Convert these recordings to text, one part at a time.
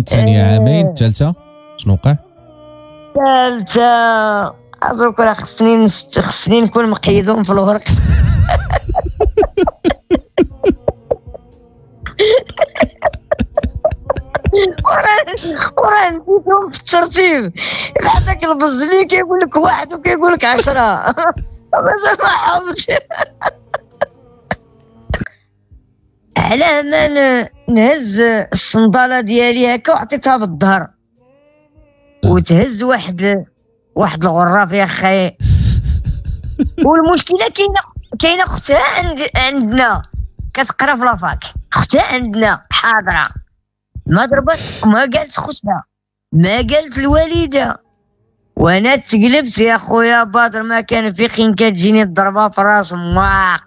الثانية عامين، الثالثة شنو وقع؟ الثالثة أدرك راه خصني نكون مقيدهم في الورق. وراه نسيتهم في الترتيب، هذاك البزلي كيقول لك واحد وكيقول لك 10، مازال ما حافظش. علاه ما نهز الصنداله ديالي هكا وعطيتها بالظهر وتهز واحد الغرة يا اخي. والمشكله كاينه اختها عندنا كتقرا في لافاك، اختها عندنا حاضره، ما ضربت ما قالت خوتها، ما قالت الوالده، وانا تقلبت يا خويا بدر. ما كان في حين كتجيني الضربه في راس ماق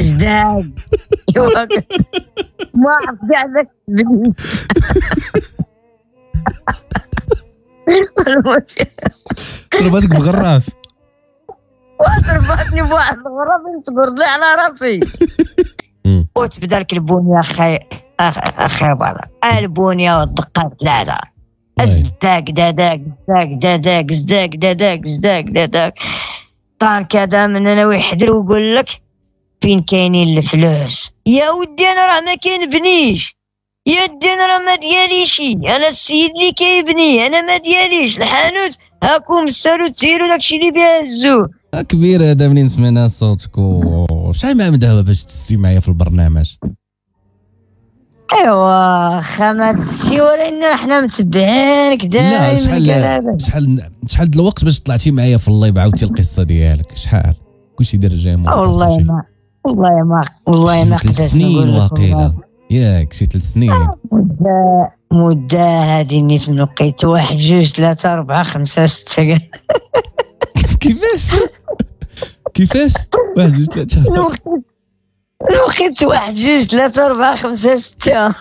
زاد ما عرفت كاع ذاك البنت. ضربتك بغراف وضربتني بواحد الغراف تقرض لي على راسي وتبدا لك البونيه اخي بدر، البونيه والدقات ثلاثه ازداك داداك زداك داداك زداك داداك زداك داداك طان كذا من انا يحضر ويقول لك فين كاينين الفلوس يا ودي. انا راه ما كينبنيش يا ودي، انا راه ما دياليشي، انا السيد اللي كيبني، انا ما دياليش الحانوت هاكو مسالو تسيرو داكشي اللي بها الزو كبير. هذا منين سمعنا صوتك وشحال ما مداوه باش تستي معايا في البرنامج؟ ايوا خمات شي ولينا حنا متبعينك دائما. لا شحال الوقت باش طلعتي معايا في اللايف عاودتي القصه ديالك؟ شحال كلشي دار جامد والله ما قدرت نقول 3 سنين واقيلا، ياك شي 3 سنين مده هذه نيت من لقيت 1 2 3 4 5 6. كيفاش 1 2 3 4؟ لقيت 1 2 3 4 5 6.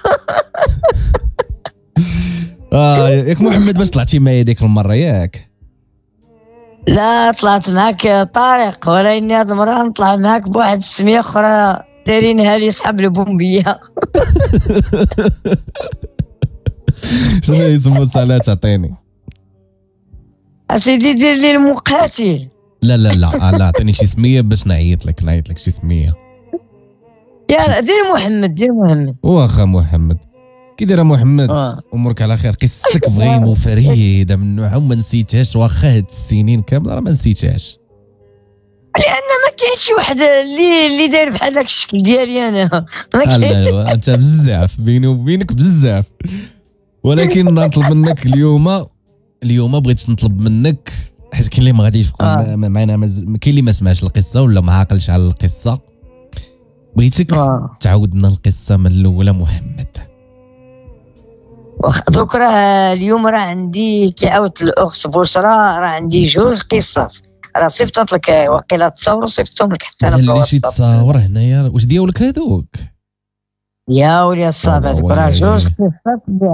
ياك محمد باش طلعتي معايا ديك المره ياك؟ لا طلعت معاك طارق، ولكن هاد المرة نطلع معاك بواحد السمية أخرى دارينها لي صحاب البومبية. شنو هي السموسة؟ لا تعطيني أسيدي دير لي المقاتل. لا لا لا لا عطيني شي سمية باش نعيط لك شي سمية. يا دير محمد. واخا محمد كي دايره محمد؟ امورك على خير؟ قصتك فريمون فريده من نوعها وما نسيتهاش، واخا هاد السنين كامله راه ما نسيتهاش، لان ما كاينش شي واحد اللي داير بحال داك الشكل ديالي انا. لا انت بزاف بيني وبينك بزاف، ولكن نطلب منك اليوم بغيت نطلب منك، حيت كاين اللي ما غاديش يكون معنا، كاين اللي ما سمعش القصه ولا ما عاقلش على القصه، بغيتك تعاودنا القصه من الاولى محمد. دوك راه اليوم راه عندي كيعاود الاخت بشرى، راه عندي 2 قصص راه صيفطت لك واقيلا تصاور، صيفطتهم لك حتى انا في الواتساب. اللي تصاور هنايا واش ديالك هذوك؟ يا ولي الصاد هذوك راه 2 قصص اللي عندي،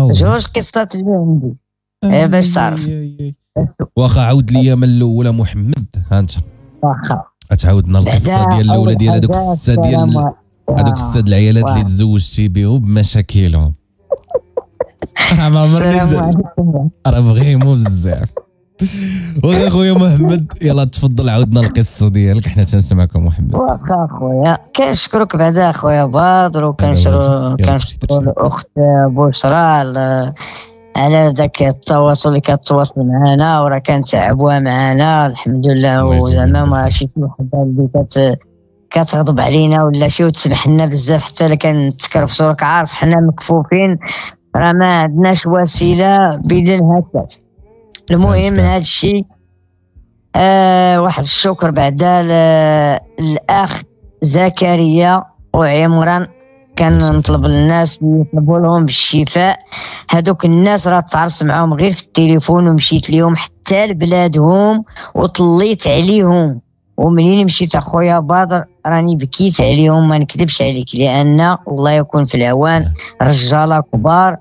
2 قصص اللي عندي باش تعرف. واخا عاود ليا من الاولى محمد، ها انت واخا تعاودنا القصه ديال الاولى ديال هذوك 6 ديال هذوك 6 العيالات اللي تزوجتي بهم بمشاكلهم. راه ما عمرني راه بغيمو بزاف. وغير خويا محمد يلا تفضل عاودنا القصه ديالك، حنا تنسمعكم محمد. واخا خويا كنشكرك بعدا خويا بدر، وكنشكر الاخت بشرى على ذاك التواصل اللي كتواصل معنا، وراه كنتعبوها معنا الحمد لله، وزعما ماشي شي وحده اللي كتغضب علينا ولا شي، وتسمح لنا بزاف حتى الا كنتكرفسوا، راك عارف حنا مكفوفين راه ما عندناش وسيله بدون هاتف. المهم هذا الشيء واحد الشكر بعدا للاخ زكريا وعمران، كنطلب للناس نطلبوا لهم بالشفاء، هذوك الناس راه تعرفت معاهم غير في التليفون، ومشيت ليهم حتى لبلادهم وطليت عليهم، ومنين مشيت اخويا بدر راني بكيت عليهم ما نكذبش عليك، لان الله يكون في العوان رجاله كبار،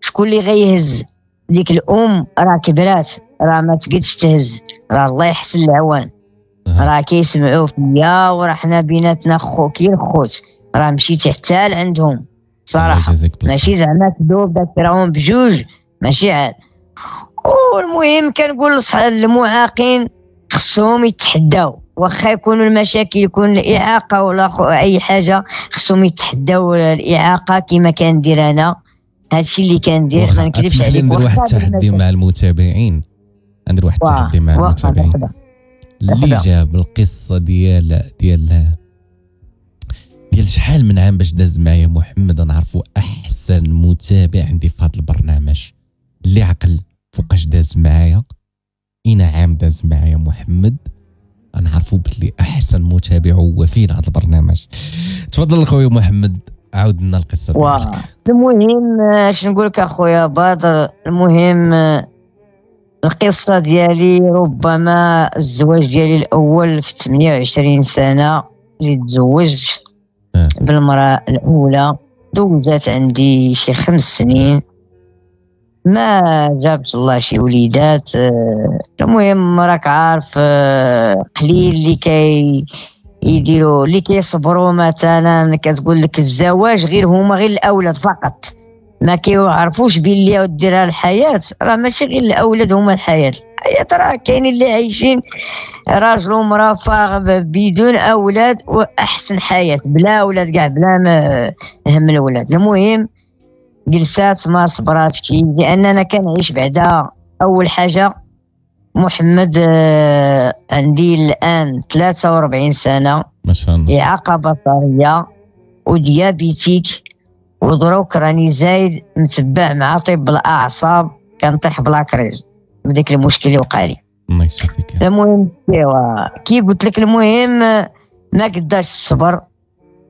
شكون اللي غيهز ديك الام راه كبرات راه ما تقدش تهز، راه الله يحسن العوان راه كيسمعوا فيا، وراه حنا بيناتنا كي الخوت، راه مشيت حتى لعندهم صراحة ماشي زعما تذوب داك راهم بجوج ماشي عاد. والمهم كنقول للمعاقين خصهم يتحداو واخا يكونوا المشاكل يكون الاعاقه ولا اي حاجه خصهم يتحداو الاعاقه كما كندير انا. هادشي اللي كندير ما نكذبش عليك. ندير واحد التحدي مع المتابعين، ندير واحد التحدي مع المتابعين. اللي جاب القصه ديال شحال من عام باش داز معايا محمد، نعرفو احسن متابع عندي في هذا البرنامج اللي عقل فوقاش داز معايا. اين عام داز معايا محمد نعرفو بلي احسن متابع هو فين هذا البرنامج. تفضل خويا محمد عاود لنا القصه ديالك. المهم اش نقول لك اخويا بدر، المهم القصه ديالي ربما الزواج ديالي الاول في 28 سنه اللي تزوجت بالمراه الاولى. دوزات عندي شي 5 سنين ما جابت الله شي وليدات. المهم راك عارف قليل اللي كيديروا اللي كيصبروا. مثلا كتقول لك الزواج غير هما غير الاولاد فقط، ما كيعرفوش بلي ديرها الحياه راه ماشي غير الاولاد هما الحياه. الحياه راه كاينين اللي عايشين راجل ومراه فاغ بدون اولاد، واحسن حياه بلا اولاد كاع بلا ما هم الاولاد. المهم جلسات ما صبراتش لان انا كنعيش بعدا. اول حاجه محمد عندي الان 43 سنه ما شاء الله، اعاقه بصريه وديابيتيك، ودروك راني زايد متبع مع طب الاعصاب كنطيح بلا كريز من ديك المشكل اللي وقع لي. الله يشفيك. المهم كي قلت لك المهم ما قداش الصبر.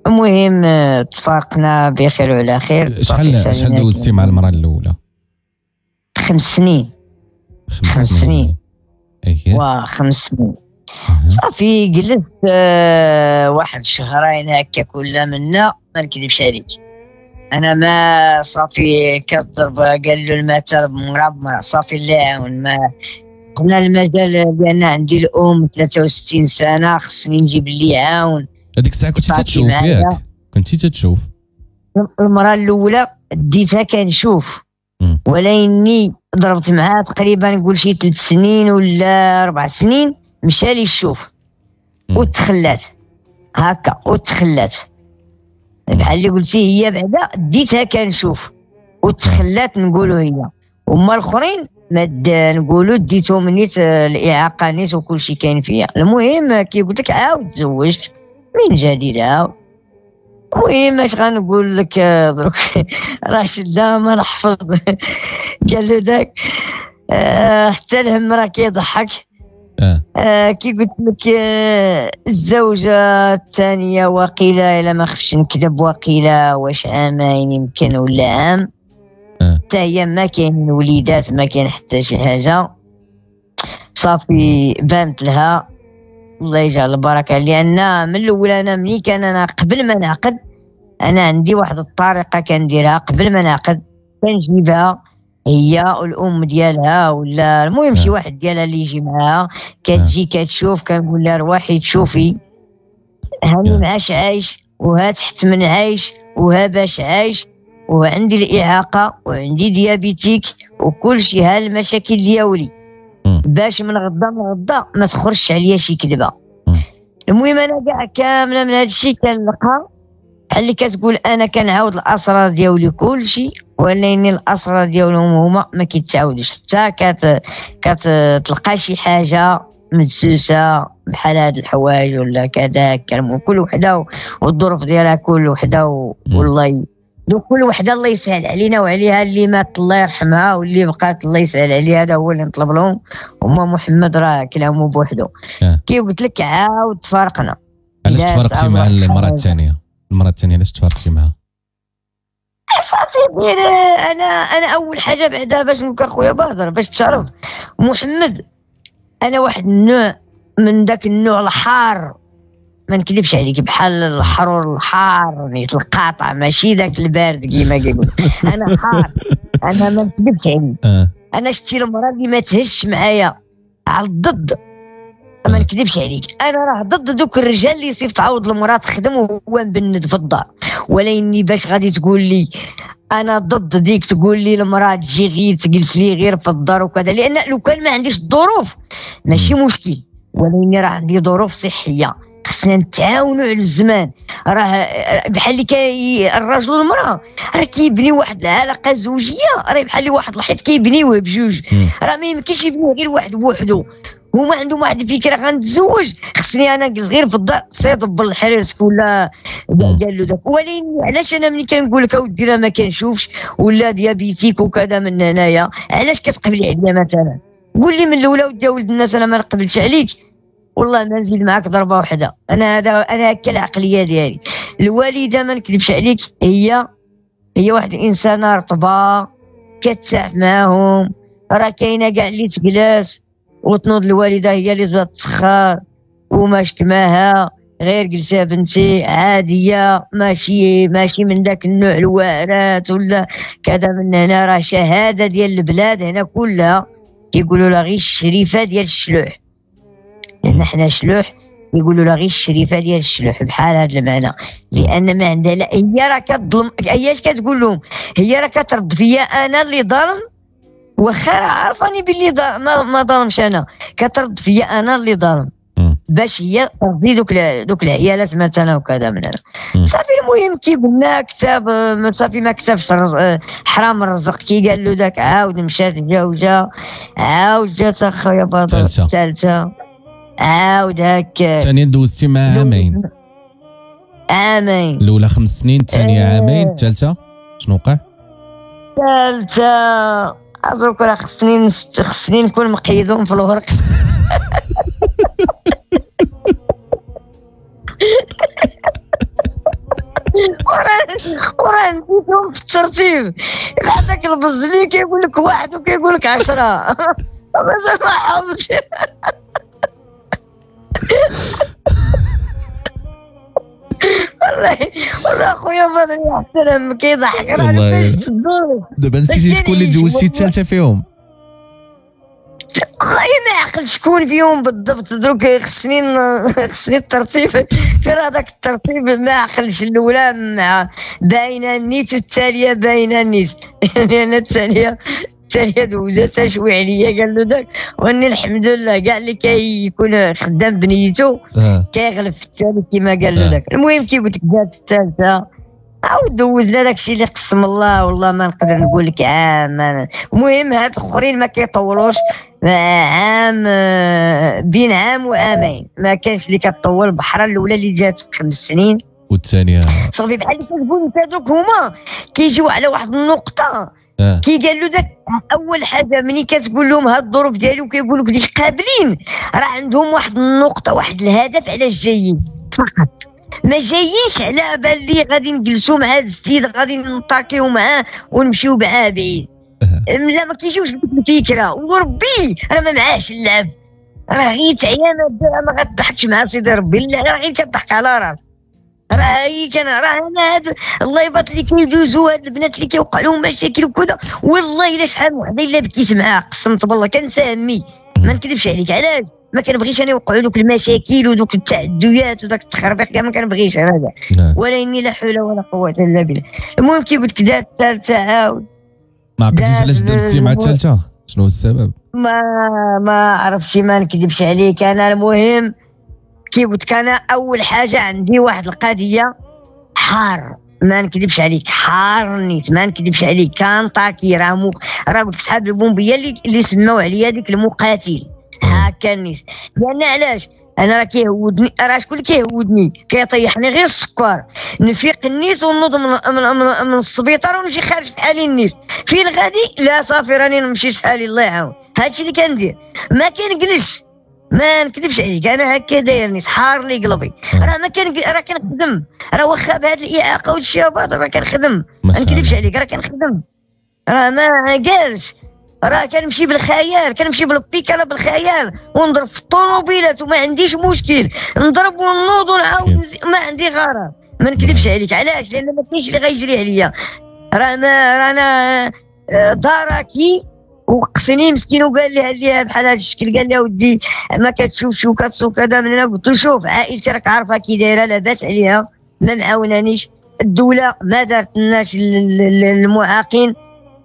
المهم تفارقنا بخير وعلى خير. شحال دوزتي مع المرأة الأولى؟ 5 سنين. 5 سنين. اييه. 5 سنين. صافي جلست واحد شهرين هكا كلنا منا ما نكذبش عليك. أنا ما صافي كضرب قال له المثل بمرا بمرا صافي لا عاون ما قلنا المجال لأن عندي الأم 63 سنة خصني نجيب اللي عاون. هذيك الساعة كنتي تتشوف ياك؟ كنتي تتشوف؟ المرة الأولى ديتها كنشوف ولكني ضربت معها تقريبا نقول شي 3 سنين ولا 4 سنين مشى لي الشوف وتخلات هكا وتخلات بحال اللي قلتي. هي بعدا ديتها كنشوف وتخلات نقولوا هي، وما الآخرين نقولوا ديتهم نيت الإعاقة نيت وكلشي كاين فيها. المهم كي قلت لك عاود تزوجت من جديد عاود. المهم اش غنقول لك دروك راشد لا ما نحفظ قال له داك حتى الهم راه كيضحك. كي قلت لك الزوجه الثانيه وقيله الا ما خفتش نكذب وقيله واش عامين يمكن ولا عام، حتى هي ما كاين وليدات ما كاين حتى شي حاجه. صافي بانت لها الله يجعل البركه، لان من الاول انا ملي كان انا قبل ما نعقد انا عندي واحد الطريقه كنديرها قبل ما نعقد كنجيبها هي الام ديالها ولا المهم شي واحد ديالها اللي يجي معاها كتجي كتشوف كنقول لها روحي تشوفي هاني معاش عايش وها تحت من عايش وها باش عايش وعندي الاعاقه وعندي ديابيتيك وكل شي ها المشاكل ديالي باش من غدا ما تخرجش عليا شي كذبه. المهم انا كاع كامله من هاد الشيء كنلقى بحال اللي كتقول انا كنعاود الاسرار ديالي كلشي ولكن الاسرار ديالهم هما ما كيتعاودوش حتى كتلقى شي حاجه مدسوسه بحال هاد الحوايج ولا كذاك. المهم كل وحده والظروف ديالها كل وحده والله دوك كل وحده الله يسهل علينا وعليها. اللي مات الله يرحمها واللي بقات الله يسهل عليها، هذا هو اللي نطلب لهم. وما محمد راه كلامه بوحده. كي قلت لك عاود تفارقنا. علاش تفارقتي مع المرأة الثانية؟ المرأة الثانية علاش تفارقتي معها؟ صافي انا اول حاجة بعدا باش نقول اخويا بهضر باش تعرف محمد انا واحد النوع من ذاك النوع الحار ما نكذبش عليك بحال الحرور الحار نيت القاطع ماشي ذاك البارد كيما كيقول. انا حار انا ما نكذبش عليك. انا شتي المراه اللي ما تهش معايا على الضد ما نكذبش عليك، انا راه ضد دوك الرجال اللي يصيف تعوض المراه تخدم وهو مبند في الدار، ولاني باش غادي تقول لي انا ضد ديك تقول لي المراه تجي غير تجلس لي غير في الدار وكذا، لان لو كان ما عنديش الظروف ماشي مشكل، ولاني راه عندي ظروف صحيه خصنا نتعاونوا على الزمان. راه بحال اللي كان الرجل والمراه راه كيبني واحد العلاقه زوجيه، راه بحال اللي واحد الحيط كيبنيوه بجوج، راه ما يمكنش يبني غير واحد بوحدو، هما عندهم واحد الفكره غنتزوج خصني انا نجلس غير في الدار صيد بل حريرتك ولا قال له داك. ولكن علاش انا ملي كنقول لك اودي راه ما كنشوفش ولا ديابيتيك وكذا من هنايا، علاش كتقبلي عليا مثلا؟ قول لي من الاولى ودي ولد الناس انا ما نقبلش عليك والله ما نزيد معاك ضربه واحده. انا هذا انا هكا العقليه ديالي. الوالده ما نكذبش عليك هي واحد الانسانه رطبه كتساعد معاهم، راه كاينه كاع اللي تجلس وتنوض الوالده هي اللي تبدا تسخر وماش كماها، غير جلسه بنتي عاديه ماشي من داك النوع الواعرات ولا كذا من هنا، راه شهاده ديال البلاد هنا كلها كيقولوا لها غير الشريفه ديال الشلوح، لان حنا شلوح يقولوا لها غير الشريفه ديال الشلوح بحال هذا المعنى، لان ما عندها لا هي راه كتظلم، هي اش كتقول لهم؟ هي راه كترد فيا انا اللي ظلم، واخا عرفاني باللي ما ظلمش انا، كترد فيا انا اللي ظلم باش هي ترضي دوك العيالات مثلا وكذا من هنا. صافي المهم كي قلنا كتاب صافي ما كتبش حرام الرزق، كي قال له ذاك عاود مشات جا عاود جات اخويا بدر الثالثه عاود هكا ثانية دوزتي معها عامين، الأولى 5 سنين، الثانية عامين، الثالثة شنو وقع؟ الثالثة دروك راه خصني نكون مقيدهم في الورق. وراه نسيتهم في الترتيب، هذاك البزلي كيقول لك 1 وكيقول لك 10 مازال ما حافظش. والله اخويا بدر حتى انا كيضحك راه فاش تدور دابا نسيتي شكون اللي تزوجتي الثالثه فيهم، والله ما عقلت شكون فيهم بالضبط، دروك خصني الترتيب في هذاك الترتيب ما عقلتش، الاولى مع باينه النيت والثانيه باينه النيت، يعني انا الثانيه دوزاتها شوي عليا قال له داك، واني الحمد لله كاع اللي كيكون خدام بنيته كيغلب في الثاني كيما قال له داك. المهم كي قلت لك جات الثالثه عاود دوزنا داكشي اللي قسم الله والله ما نقدر نقول لك عام. المهم هاد الاخرين ما كيطولوش عام، بين عام وعامين ما كانش اللي كتطول بحرا الاولى اللي جات 5 سنين والثانيه صافي بحال اللي كتقول انت دوك هما كيجيو على واحد النقطه. كي قال له داك اول حاجه ملي كتقول لهم هاد الظروف ديالي وكيقول لك ديك قابلين، راه عندهم واحد النقطه واحد الهدف علاش جايين، فقط ما جايينش على بال لي غادي نجلسوا مع هاد السيد غادي نطاكيو معاه ونمشيو معاه بعيد، لا ما كيجيوش بديك الفكره، وربي راه ما معاهش اللعب، راه غير تعيانه ما غاتضحكش مع سيدي ربي، لا راه غير كضحك على راسك، راه كان راه انا هاد الليبات اللي كيدوزو هاد البنات اللي كيوقع لهم مشاكل وكذا، والله الا شحال وحده الا بكيت معاها قسمت بالله كنسى همي ما نكذبش عليك، علاش ما كنبغيش انا يوقعوا دوك المشاكل ودوك التعديات وداك التخربيق كاع ما كنبغيش انا كاع، ولاني لا حول ولا قوه الا بالله. المهم كيقول لك دات الثالثه عاود ما عرفتيش علاش درتي مع الثالثه شنو هو السبب؟ ما عرفتش ما نكذبش عليك انا. المهم كي قلت انا اول حاجه عندي واحد القضيه حار ما نكذبش عليك، حار نيت ما نكذبش عليك، كان طاكي راه قلت صحاب البومبيه اللي سماو عليا ديك المقاتل هاكا نيت، لان علاش انا راه كيهودني، راه شكون اللي كيهودني كيطيحني غير السكر، نفيق النيت ونوض من السبيطار ونمشي خارج بحالي النيت، فين غادي لا صافي راني نمشي بحالي الله يعاون، هادشي اللي كندير ما كنجلسش ما نكذبش عليك انا هكا دايرني صحار لي قلبي، راه ما كان راه كنخدم، راه واخا بهاد الاعاقه وهادشي راه كنخدم ما نكذبش عليك، راه كنخدم راه ما كارش، راه كنمشي بالخيال كنمشي بالبيكالا بالخيال ونضرب في الطوموبيلات وما عنديش مشكل، نضرب ونوض ونعاود ما عندي غرض ما نكذبش عليك، علاش؟ لان ما كاينش اللي غيجري عليا، راه انا داركي وقفني مسكين وقال لي بحال هذا الشكل، قال لي ودي ما كتشوفش وكتصو كذا. من هنا قلت له شوف عائلتي راك عارفه كي دايره لاباس عليها، ما معاونانيش الدوله، ما دارتلناش المعاقين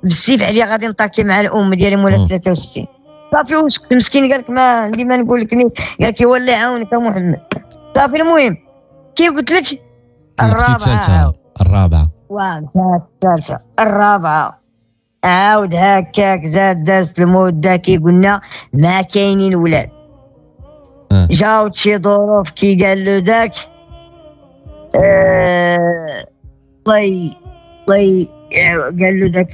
بالسيف عليا، غادي نطاكي مع الام ديالي مولا 63 صافي. وسكت مسكين، قال لك ما عندي ما نقول لك، قال لك هو اللي عاونك محمد صافي. المهم كي قلت لك الرابعه عاود هكاك زاد دازت المده كي قلنا ما كاينين ولاد. جاوت شي ظروف كي قال له ذاك الله قال له ذاك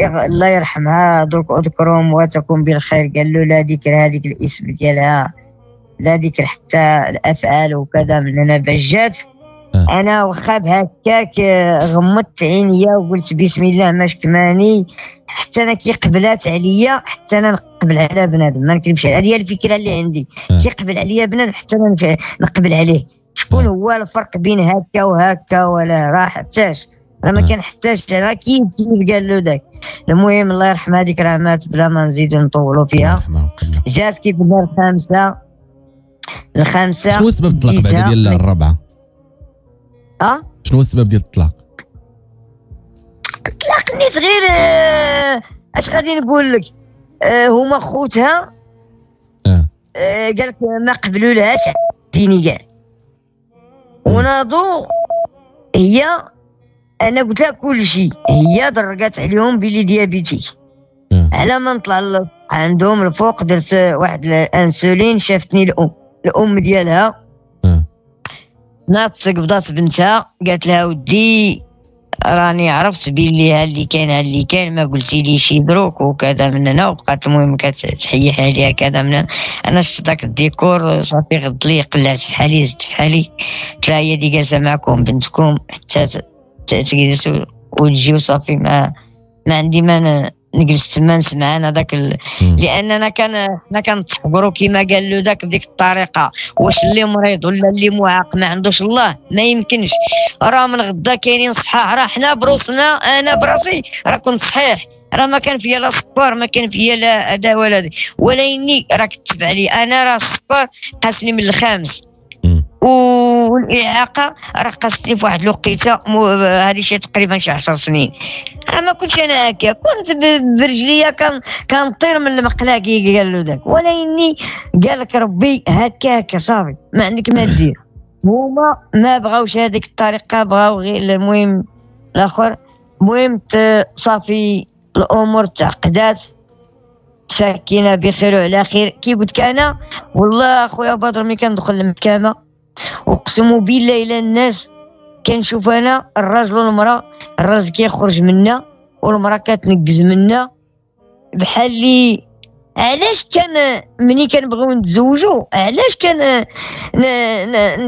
الله يرحمها درك اذكرهم وتكون بالخير، قال له لا ذكر هذيك الاسم ديالها لا ذكر حتى الافعال وكذا. من هنا بجات انا واخا بهكاك غمضت عينيا وقلت بسم الله ما شكماني حتى انا كي قبلات عليا، حتى انا نقبل على بنادم ما نكذبش، هذه هي الفكره اللي عندي كي قبل عليا بنادم حتى انا نقبل عليه. شكون هو الفرق بين هكا وهكا؟ ولا راه حتاش راه ما كان حتاش راه كيف قال له ذاك. المهم الله يرحم هذيك راه مات بلا ما نزيدو نطولو فيها. جات كي قلنا الخامسه شنو سبب الطلاق بعد ديال الرابعه؟ شنو السبب ديال الطلاق؟ طلقني صغير، اش غادي نقول لك، هما خوتها قال لك ما قبلولهاش ديني كاع وناضو. هي انا قلت لها كل شيء، هي درقات عليهم بلي ديابيتيك على ما نطلع عندهم الفوق درت واحد الانسولين، شافتني الام ديالها ناطق قبضات بنتها قالت لها ودي راني عرفت بلي ها اللي كاين ما قلتيلي شي دروك وكذا. من هنا وبقات المهم كتحيح عليها كذا. من انا شفت داك الديكور صافي غض لي قلعت بحالي زدت بحالي، قلت لها هي اللي جالسه معكم بنتكم حتى تجلسوا وتجيو صافي، ما عندي ما نجلس تما نسمع انا داك لاننا كان حنا كنتصوروا كيما قال له داك بديك الطريقه، واش اللي مريض ولا اللي معاق ما عندوش الله ما يمكنش. راه من غدا كاينين صحاح، راه حنا بروسنا، انا براسي راه كنت صحيح، راه ما كان فيا لا سكر ما كان فيا لا هذا ولا هذا، ولكني راه كتب علي انا راه السكر قاسني من الخامس والاعاقه راه قاستني في واحد الوقيته هذه شي تقريبا شي 10 سنين. راه ما كنتش انا هكا، كنت برجليا كنطير من المقلاكي قال له ذاك، ولكني قال لك ربي هكا صافي ما عندك ما دير. هما ما بغاوش هذيك الطريقه، بغاو غير المهم الاخر. المهم صافي الامور تعقدات، تفكينا بخير وعلى خير. كي قلت لك انا والله اخويا بدر ملي كندخل المحكمه اقسم بالله الا الناس كنشوف انا الراجل والمراه، الراجل كيخرج منا والمراه كتنقز منا بحال لي علاش كان ملي كنبغيو نتزوجوا علاش كان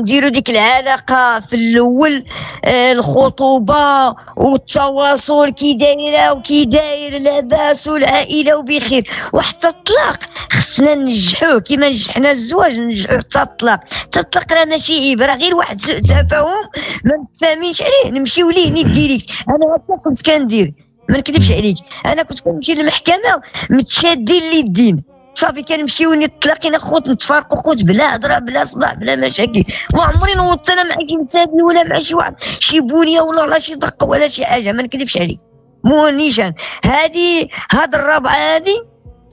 نديروا ديك العلاقه في الاول، الخطوبه والتواصل كي دايره وكي داير لاباس والعائله وبخير، وحتى الطلاق خصنا ننجحوه كيما نجحنا الزواج ننجحوه حتى الطلاق. حتى الطلاق راه ماشي عيب، راه غير واحد سوء تفاهم ما متفاهمينش عليه نمشيو ليه نديريكت. انا هكا كنت كندير ما نكذبش عليك، انا كنت كنمشي للمحكمه متشادين اليدين صافي، كنمشيو نتلاقينا خوت نتفارقوا خوت بلا هضره بلا صداع بلا مشاكل. ما عمري نوضت انا مع شي انسان ولا مع شي واحد شي بونيه ولا على شي دقه ولا شي حاجه ما نكذبش عليك مو نيشان. هاد الرابعه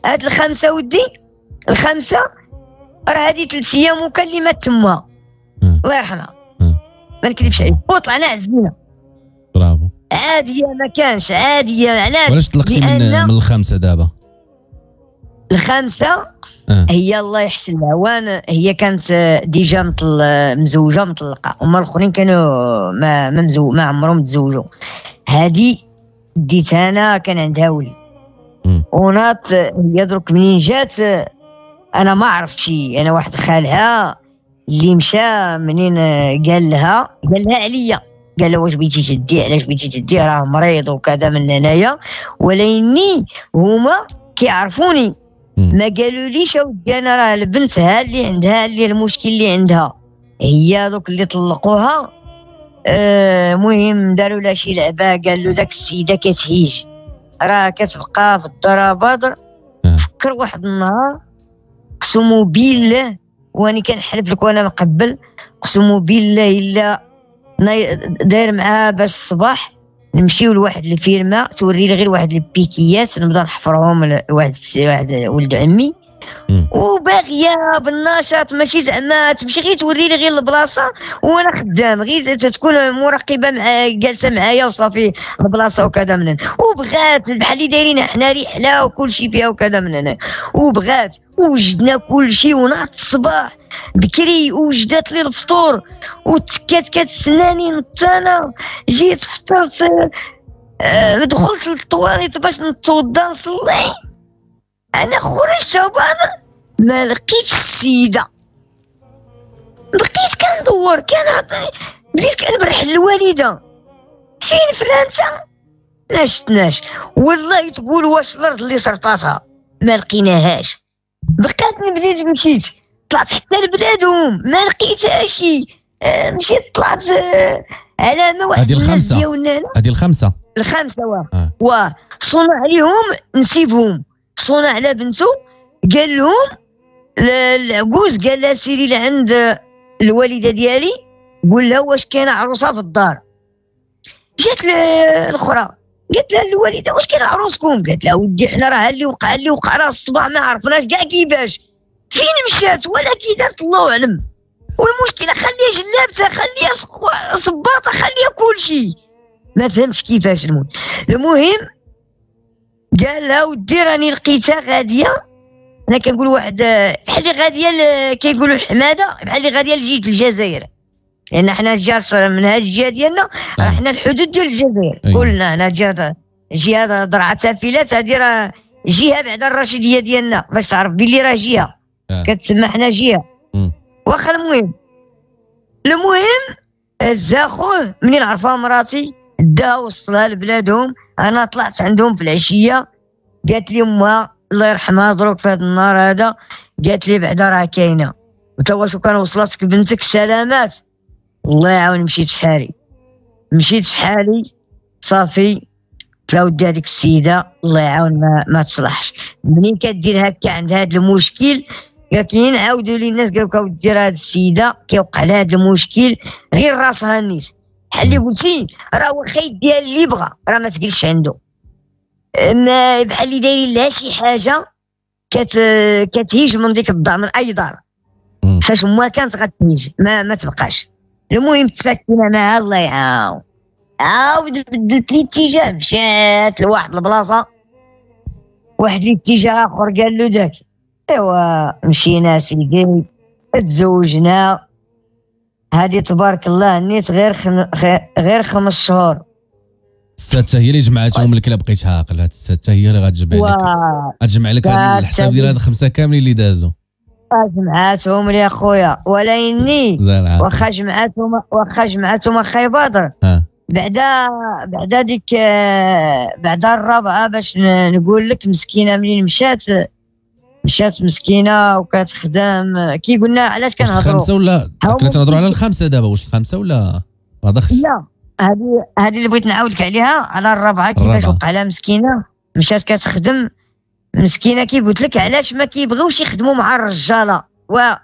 هاد الخمسه ودي الخمسه راه هادي 3 ايام مكلمه تما الله يرحمها ما نكذبش عليك وطلعنا عزينا برافو عاديه ما كانش عاديه. علاش؟ علاش طلقتي من الخمسه دابا؟ الخامسه هي الله يحسن العوان هي كانت ديجا مزوجه مطلقه، هما الاخرين كانوا ما عمرهم تزوجوا. هادي ديتها انا كان عندها ولي وناط هي درك منين جات انا ما عرفتش. انا واحد خالها اللي مشى منين قال لها عليا قال له واش بغيتي تدي علاش بغيتي تدي راه مريض وكذا من هنايا، ولكني هما كيعرفوني ما قالوا ليش اودي انا راه البنت ها اللي عندها المشكل اللي عندها هي دوك اللي طلقوها. المهم داروا لها شي لعبه قال له داك السيده كتهيج راه كتبقى في الدار بدر. فكر واحد النهار اقسم بالله واني كنحلف لك وانا مقبل اقسم بالله الا داير معاها باش الصباح نمشيو لواحد الفيرما توري لي غير واحد البيكيات نبدا نحفرهم لواحد ولد عمي وباغيه بالنشاط ماشي زعما تمشي غير توري لي غير البلاصه وانا خدام غير تكون مراقبه معايا جالسه معايا وصافي البلاصه وكذا من هنا وبغات بحال اللي دايرين حنا رحله وكل شيء فيها وكذا من هنا وبغات وجدنا كل شيء وناض الصباح بكري وجدات لي الفطور وتكات كتسناني نتانا جيت فطرت دخلت للطواليت باش نتوضا نصلي انا خرجت وبعد ما لقيتش السيده بقيت كندور بديت كنبرح للوالده فين فلانتا ما شتناش والله تقول واش الارض اللي سرطاتها ما لقيناهاش بقاتني بديت مشيت طلعت حتى لبلادهم ما لقيتهاش مشيت طلعت على ما واحد الناس ديالنا هذه الخمسه وصونا عليهم نسيبهم صونا على بنته قال لهم العجوز قال لها سيري لعند الوالده ديالي قول لها واش كاينه عروسه في الدار جات الاخرى قالت لها الوالده واش كاين عروسكم قالت لها ودي حنا راه اللي وقع راه الصباح ما عرفناش كاع كيفاش فين مشات ولا كي دارت الله اعلم والمشكله خليها جلابتها خليها صباطه خليها كلشي ما فهمتش كيفاش المهم قال لها ودي راني لقيتها غاديه انا كنقول واحد بحال اللي غاديه كيقولوا حماده بحال اللي غاديه لجهه الجزائر لان يعني حنا الجزائر من هاد الجهه ديالنا راه حنا الحدود ديال الجزائر قلنا هنا جهه درعا تافيلات هادي راه جهه بعد الرشيديه ديالنا باش تعرف بلي راه جهه كتسمى حنا جهه واخا المهم هزها خوه منين عرفها مراتي داها وصلها لبلادهم انا طلعت عندهم في العشيه قالت لي امها الله يرحمها دروك في هذا النهار هذا قالت لي بعدا راه كاينه قلت لها كان وصلتك بنتك سلامات الله يعاون مشيت في حالي صافي قلت لها ودي هذيك السيده الله يعاون ما تصلحش منين كدير هكا عند هذا المشكل قالت لي نعاودوا لي الناس قالوا لك اودي راه هذه السيده كيوقع لها هذا المشكل غير راسها النيس بحال اللي قلتي راه هو الخيط ديال اللي بغى راه ما تجلش عنده ما بحال اللي دايرين لها شي حاجه كتهيج من ديك الدار من اي دار فاش ما كانت غتهيج ما تبقاش المهم تفكينا معها الله يعاون عاود بدلت لي اتجاه مشات لواحد البلاصه واحد الاتجاه اخر قال له داك ايوا مشينا سيدي تزوجنا هادي تبارك الله نيت غير 5 شهور السته هي اللي جمعتهم لك الا بقيت عاقل هاد السته هي اللي غتجمع لك الحساب ديال هاد 5 كاملين اللي دازوا جمعاتهم لي اخويا ولا اني واخا جمعاتهم خاي بدر بعدا ديك بعدا الرابعه باش نقول لك مسكينه منين مشات مسكينه وكتخدم كي قلنا علاش كنهضروا 5 ولا كنا تنهضروا على 5 دابا واش 5 ولا راه دخل لا هذه اللي بغيت نعاود لك عليها على 4 كيفاش وقع لها مسكينه مشات كتخدم مسكينه كي قلت لك علاش ما كيبغيوش يخدموا مع الرجاله والله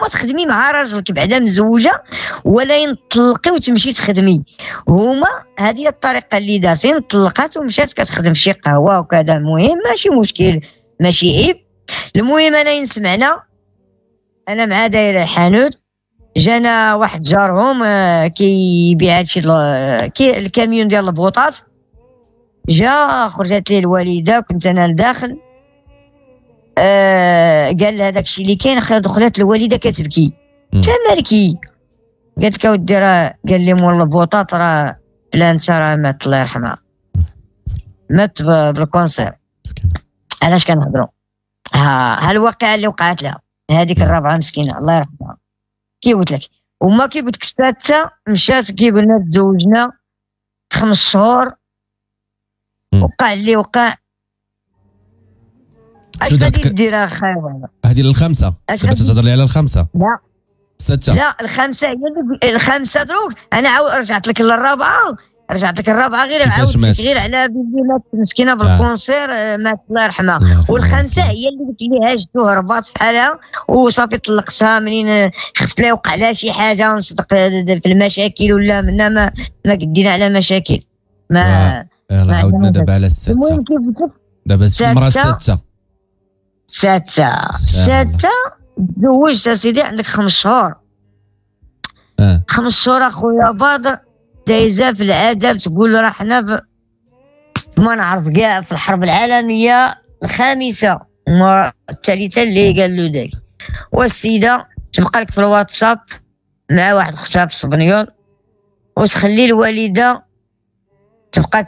هما تخدمي مع راجلك بعدا مزوجه ولا ينطلقي وتمشي تخدمي هما هذه هي الطريقه اللي دارتين طلقات ومشات كتخدم في شي قهوه وكذا المهم ماشي مشكل ماشي عيب المهم انا نسمعنا انا مع دايره حانوت جانا واحد جارهم كيبيع هادشي الكاميون ديال البوطات جا خرجت لي الوالده كنت انا لداخل قال لها داكشي اللي كاين دخلت الوالده كتبكي انت مالكي قالت لك اودي راه قال لي مول البوطات راه بلانت راه مات الله يرحمها مات بالكونسير علاش كنهضروا هالواقعه اللي وقعت لها هذيك الرابعه مسكينه الله يرحمها كي قلت لك وما كي قلت لك السادسه مشات كي قلنا تزوجنا 5 شهور وقع اللي وقع اش غادي دير اخاي والله هذه للخمسه تهضر لي على 5 لا 6 لا 5 هي الخمسه دروك انا رجعت لك للرابعه رجعت لك الرابعه غير عاودت غير على بيبي مات مسكينه بالكونسير مات الله يرحمها، والخامسه هي اللي قلت ليها جدو هربات بحالها وصافي طلقتها منين خفت لا يوقع لها شي حاجه ونصدق في المشاكل ولا منا ما قدينا على مشاكل ما يلاه عاودنا دابا على السادسه دابا المراه السادسه تزوجت سيدي عندك 5 شهور 5 شهور اخويا بدر دايزه في الادب تقول راه حنا ما نعرف كاع في الحرب العالميه الخامسه الثالثه اللي قال له داك، والسيده تبقى لك في الواتساب مع واحد اختها في صبنيون وتخلي الوالده تبقى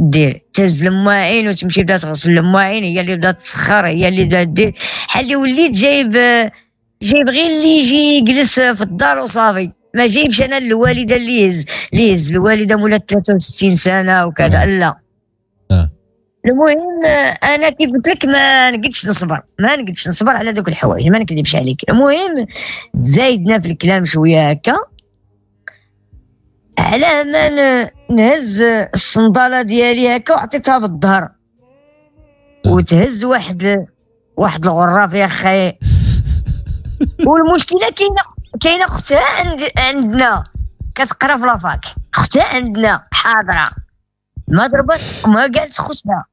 دير تهز المواعين وتمشي بدات تغسل المواعين، هي اللي بدات تسخر، هي اللي بدات دير بحال اللي وليت جايب غير اللي يجي يجلس في الدار وصافي، ما جايبش انا الوالده اللي يهز الوالده مولا 63 سنه وكذا لا. المهم انا كيف قلت لك ما نقدش نصبر على ذوك الحوايج ما نكذبش عليك. المهم تزايدنا في الكلام شويه هكا على ما نهز الصنداله ديالي هكا وعطيتها بالظهر وتهز واحد الغرة يا اخي. والمشكله كاينه اختها عندنا كتقرا في لافاك، اختها عندنا حاضره ما ضربت ما قالت خوتها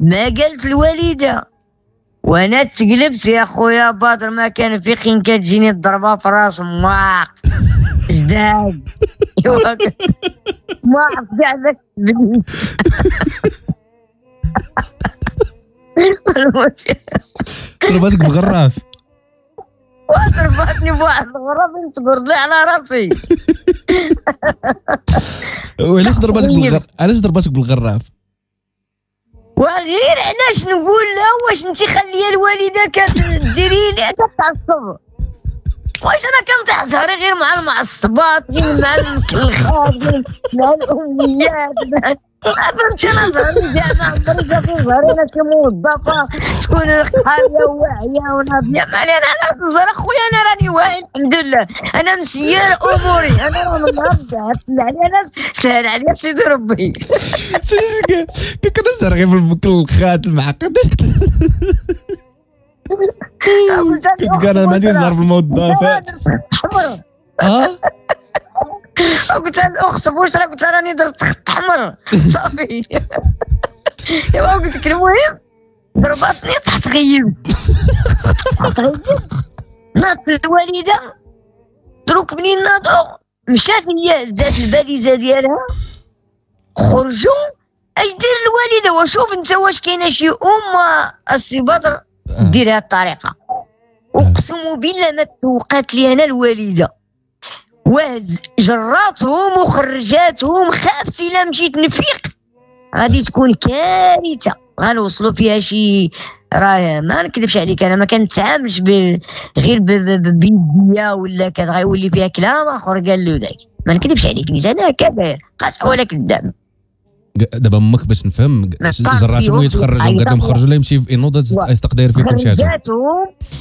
ما قالت الوالده، وانا تقلبت يا خويا بدر ما كان في حين كتجيني الضربه في راس مواق زاد ما عرفت كاع ذاك البنت. ضربتك بغراف وضربتني بواحد الغراب تقرض لي على راسي. علاش ضربتك بالغراف؟ وغير علاش نقول لها واش انت خليه الوالده كتديري لي كتعصب، واش انا كنطيح زهري غير مع المعصبات غير مع الخاص مع الاميات ما فهمتش انا زهري كاع ما عمري صافي زهري انا كموظفه تكون قاريه وواعيه وناضيه ما علينا انا الزهر اخويا انا راني واعي الحمد لله انا مسير اموري انا راه من نهار تعبت عليا ناس سهل عليا سيدي ربي كي كنزهر غير في المكلخات المعقد كنت انا ما عنديش زهر في الموظفات قلت لها الاخت بوشرا قلت لها راني درت خط احمر صافي ايوا قلت لك. المهم ضربتني تحت غيبت ناضت الوالده دروك منين ناضوا مشات هي دات الباليزه ديالها خرجوا اش دير الوالده وشوف انت واش كاينه شي السي بدر دير هاد الطريقه اقسم بالله ما توقعت لي انا الوالده واز جراتهم وخرجاتهم خابت الا مشيت نفيق غادي تكون كارثه غنوصلوا فيها شي راه ما نكذبش عليك انا ما كنتعاملش غير بيديا ولا كذا غيولي فيها كلام اخر قال له داك ما نكذبش عليك نيت انا كبير قاصح ولا كذاب دابا امك باش نفهم جراتهم يتخرجوا قالت لهم خرجوا لا يمشي في انوضه يستقدر فيكم شي حاجه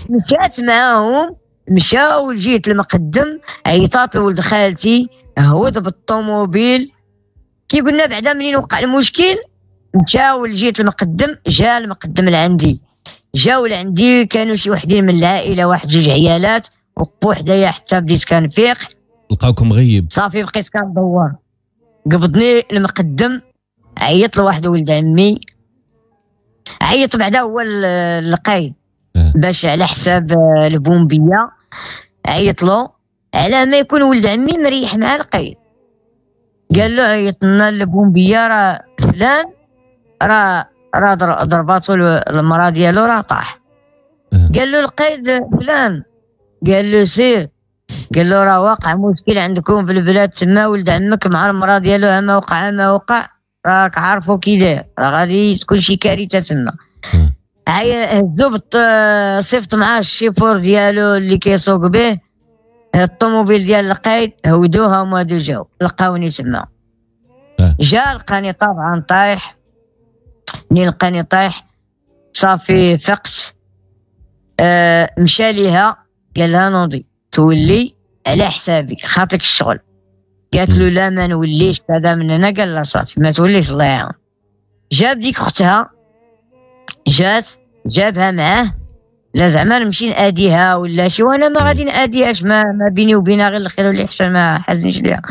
مشات معاهم مشاو لجهة المقدم عيطات لولد خالتي هود بالطوموبيل كي قلنا بعدا منين وقع المشكل مشاو لجهة المقدم جا المقدم لعندي جاو لعندي كانوا شي وحدين من العائلة واحد 2 عيالات وقفوا حدايا حتى بديت كنفيق لقاوكم غيب صافي بقيت كندور قبضني المقدم عيط لواحد ولد عمي عيط بعدا هو القايد باش على حساب البومبيه عيط له على ما يكون ولد عمي مريح مع القيد قال له عيط لنا البومبيه راه فلان راه ضرباتو المراه ديالو راه طاح قال له القيد فلان قال له سير قال له راه واقع مشكل عندكم في البلاد تما ولد عمك مع المراه ديالو ما وقع راك عارفو كي داير راه غادي تكون شي كارثه تما هزو صيفط معاه الشيفور ديالو اللي كيسوق به الطوموبيل ديال القايد هودوها هما دو جاو لقاوني تما جا لقاني طبعا طايح منين لقاني طايح صافي فقت مشى ليها قال لها نوضي تولي على حسابي خاطرك الشغل قالت له لا ما نوليش هذا من هنا، قال لا صافي ما توليش الله يعاون. جاب ديك اختها، جات جابها معاه، لا زعما نمشي ناديها ولا شي، وانا ما غادي ناديهاش، ما بيني وبينها غير الخير والاحسان، ما حزنش ليها.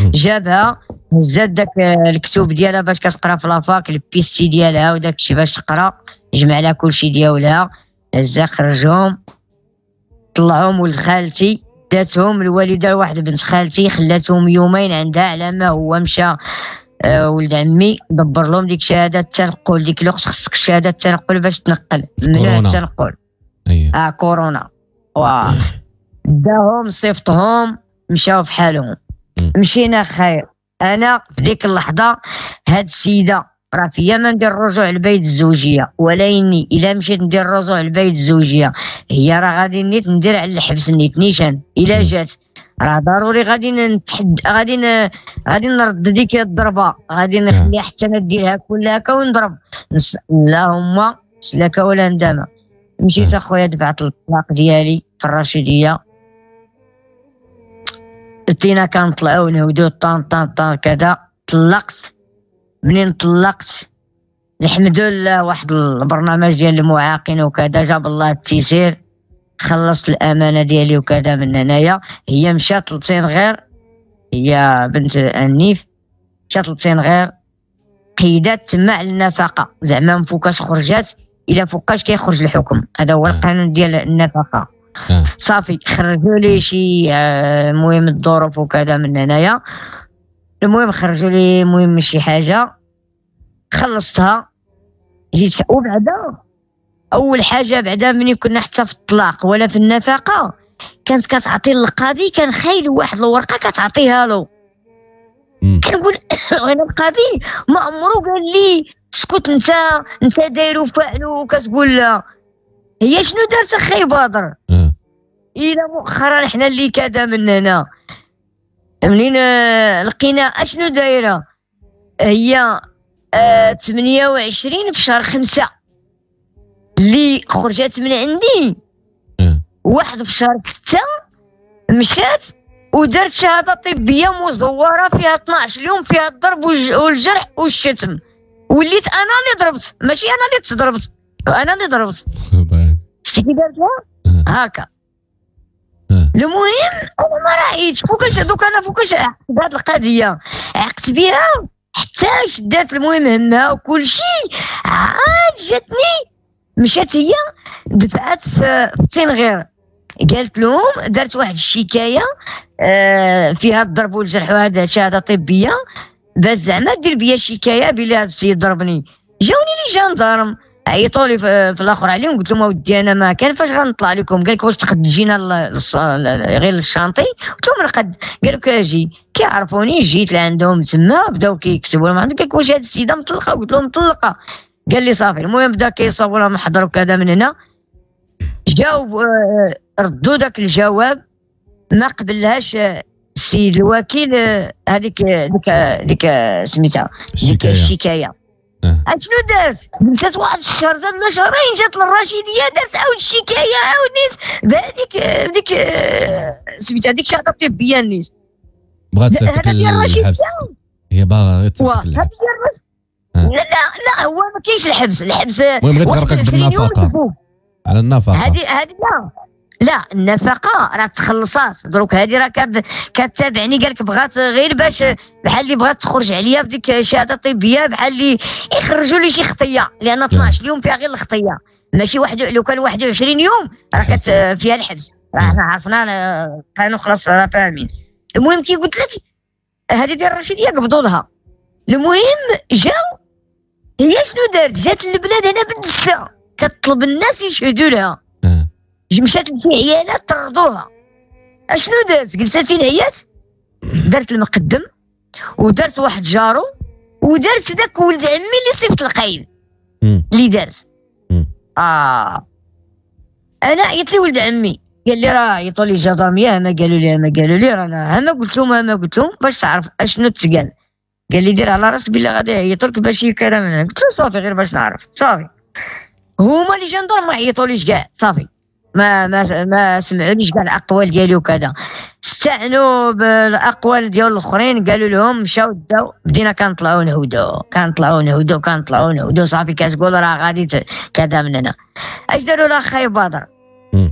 جابها هزات داك الكتب ديالها باش كتقرا في لافاك، البيسي ديالها وداكشي باش تقرا، جمع لها كلشي ديالها، هزا خرجهم طلعهم ولد خالتي، داتهم الوالده لواحد بنت خالتي، خلاتهم يومين عندها على ما هو مشى ولد عمي دبر لهم ديك شهاده التنقل. ديك الوقت خصك شهاده التنقل باش تنقل، ممنوع التنقل. أيه. كورونا. واه داهم صيفطهم مشاو في حالهم. مشينا خير. انا في ديك اللحظه هاد السيده راه فيا ما ندير الرجوع لبيت الزوجيه، وليني الا مشيت ندير الرجوع لبيت الزوجيه هي راه غادي نيت ندير على الحبس، نيت نيشان الا جات راه ضروري غادي نتحد، غادي نرد ديك الضربه، غادي نخليها حتى نديرها كلها هكا ونضرب. لا هما سلاكه ولا ندامه. مشيت اخويا دفعت الطلاق ديالي في الرشيديه، بدينا كنطلعو نهودو طان طان طان كذا. طلقت، منين طلقت الحمد لله واحد البرنامج ديال المعاقين وكذا، جاب الله التيسير، خلصت الامانه ديالي وكذا. من هنايا هي مشات لتين غير، هي بنت انيف مشات لتين غير، قيدات تما على النفقه، زعما مفوكاش خرجات، الا فوقاش كيخرج الحكم، هذا هو القانون ديال النفقه. صافي خرجوا لي شي المهم الظروف وكذا من هنايا، المهم خرجوا لي المهم شي حاجه، خلصتها جيت. وبعدا اول حاجه بعدا مني كنا حتى في الطلاق ولا في النفقه، كانت كتعطي للقاضي، كان خايل واحد الورقه كتعطيها له، كنقول وانا القاضي ما عمرو قال لي سكت انت داير وفاعلو وكتقول لا. هي شنو دارت اخي بدر؟ الى مؤخرا حنا اللي كذا من هنا منين لقينا اشنو دايره هي 28 في شهر 5 اللي خرجت من عندي، واحد في شهر 6 مشات ودارت شهاده طبيه مزوره فيها 12 يوم فيها الضرب والجرح والشتم، وليت انا اللي ضربت ماشي انا اللي تضربت، انا اللي ضربت. شتي درتها هاكا. المهم انا ما رايتش فوكاش دوك، انا فوكاش عقت بهاد القضيه، عقت بها حتى شدات المهم همها وكل شيء، عاد جاتني مشات هي دفعت في تنغير، قالت لهم دارت واحد الشكايه فيها الضرب والجرح وهذا شهاده طبيه، باش زعما دير بيا شكايه بلي هذا السيد ضربني. جاوني لي جندارم، عيطوا لي في الاخر عليهم، قلت لهم اودي انا ما كان فاش غنطلع لكم، قال لك واش تقد تجينا غير للشانطي؟ قلت لهم نقد، قال لك اجي. كيعرفوني جيت لعندهم تما بداو كيكتبوا لهم، قال لك واش هذه السيده مطلقه؟ قلت لهم مطلقه، قال لي صافي. المهم بدا كيصاوبوا لها محضر وكذا من هنا، جاوب ردوا ذاك الجواب ما قبلهاش السيد الوكيل هذيك ديك سميتها ديك الشكايه. شنو دارت؟ جلست واحد الشهر زاد ولا شهرين، جات للرشيديه دارت عاود الشكايه، عاود نيت بهذيك سميتها ديك الشهاده الطبيه، نيت بغات تسافر للحبس، هي باغا غير تسافر للحبس. لا هو ما كاينش الحبس، المهم غير تغرقك بالنفقه على النفقه. هذه لا النفقه راه تخلصات دروك، هذه راه كتابعني. قال لك بغات غير باش بحال اللي بغات تخرج عليا بديك الشهاده الطبيه، بحال اللي يخرجوا لي شي خطيه، لان 12 يوم فيها غير الخطيه، ماشي واحد. لو كان 21 يوم راه فيها الحبس، راه حنا عرفنا كانوا خلاص راه فاهمين. المهم كي قلت لك هذه ديال الرشيديه قبضوا لها. المهم جاو، هي شنو دارت؟ جات للبلاد هنا بالدسه كتطلب الناس يشهدوا لها، مشات لشي عيالات طردوها. اشنو دارت؟ جلسات تنعيات، دارت المقدم ودارت واحد جارو ودارت داك ولد عمي اللي صيفط القايل اللي دارت. انا عيطت لي ولد عمي، قال لي راه عيطوا لي الجدارميه، ما قالوا لي رانا انا قلت لهم ما قلت لهم باش تعرف اشنو تقال. قال لي دير على راسك بلي غادي يعيطوا لك باش كذا من هنا. قلت له صافي غير باش نعرف. صافي هما لي جندار ما عيطوليش كاع، صافي ما سمعونيش كاع الاقوال ديالي وكذا، استعنوا بالاقوال ديال الاخرين. قالوا لهم مشاو داو، بدينا كنطلعوا نهودو كنطلعوا نهودو كنطلعوا نهودو، صافي كتقول راه غادي كذا من هنا. اش داروا لاخاي بدر؟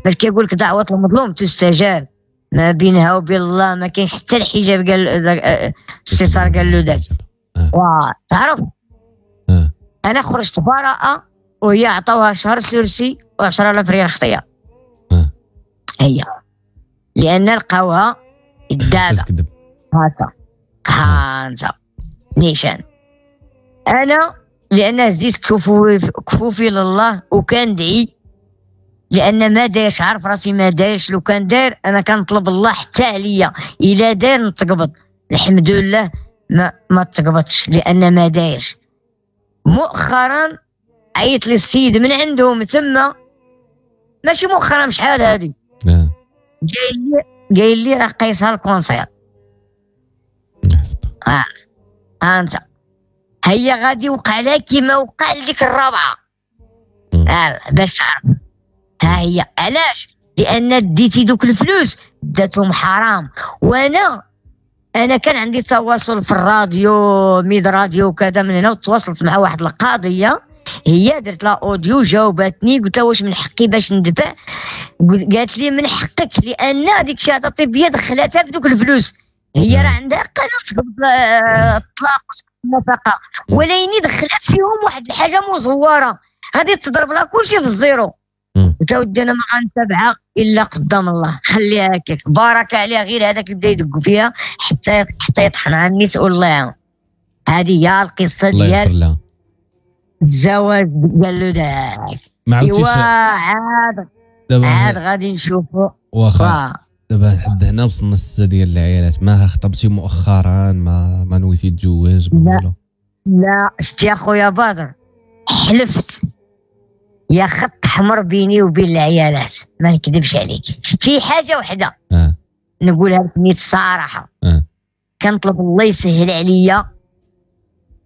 باش كيقول لك دعوه المظلوم تستجاب، ما بينها وبين الله ما كاينش حتى الحجاب. قال الستار قال له داك، وتعرف انا خرجت براءه وهي عطاوها شهر سيرسي و10000 ريال خطيه هي، لان لقاوها كذابه كذب. هاكا هانت نيشان انا، لان زيد كفوفي لله وكندعي، لان ما دايرش عارف راسي ما دايرش. لو كان داير انا كنطلب الله حتى عليا، الا داير نتقبض الحمد لله، ما تقبضش لان ما دايرش. مؤخرا عيط لي السيد من عندهم تما، ماشي مؤخرا شحال هادي، جاي لي راه قيسها الكونسير. انت هي غادي يوقع لها كيما وقع لديك الرابعه. باش تعرف ها هي علاش؟ لان ديتي دوك الفلوس داتهم حرام، وانا كان عندي تواصل في الراديو ميد راديو وكذا من هنا، وتواصلت مع واحد القاضيه، هي درت لا اوديو جاوبتني، قلت لها واش من حقي باش ندفع؟ قالت لي من حقك، لان هذيك الشهاده الطبيه دخلتها في دوك الفلوس، هي راه عندها قانون تقبض الطلاق والنفقه، ولكن دخلت فيهم واحد الحاجه مزوره غادي تضرب لها كلشي في الزيرو. قلت لها ودي انا ما غنتابعها الا قدام الله، خليها هكاك بارك عليها، غير هذاك يبدا يدق فيها حتى يطحن على النيت والله يعاون. هذه هي القصه ديال تزوج، قال له داك ما عاودتيش. عاد غادي نشوفو. واخا دابا لحد هنا وصلنا للسته ديال العيالات. ما خطبتي مؤخرا؟ ما نويتي تتزوج؟ لا شتي اخويا بدر، حلفت يا خط احمر بيني وبين العيالات، ما نكذبش عليك. شتي حاجه وحده نقولها لك نيت الصراحه، كنطلب الله يسهل عليا،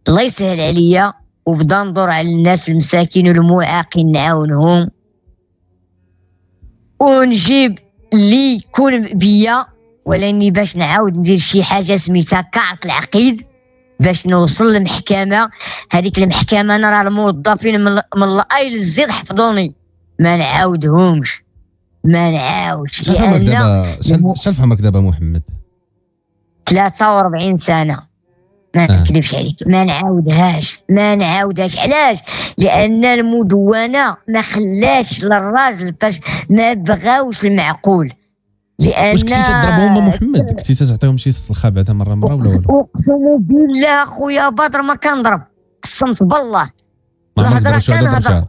الله يسهل عليا، وبدا ندور على الناس المساكين والمعاقين نعاونهم، ونجيب اللي يكون بيا، ولاني باش نعاود ندير شي حاجه سميتها كعط العقيد، باش نوصل للمحكمه. هذيك المحكمه انا راه الموظفين من الاي للزيد حفظوني، ما نعاودهمش ما نعاودش. شحال في عمرك دابا محمد؟ 43 سنه. ما نكذبش عليك ما نعاودهاش. علاش؟ لان المدونه ما خلاش للراجل، باش ما بغاوش المعقول. لان واش كنتي تضربهم يا محمد؟ كنتي تعطيهم شي سلخه بعدا مره ولا اقسم بالله خويا بدر ما كنضرب، قسمت بالله الهضره كنهضر،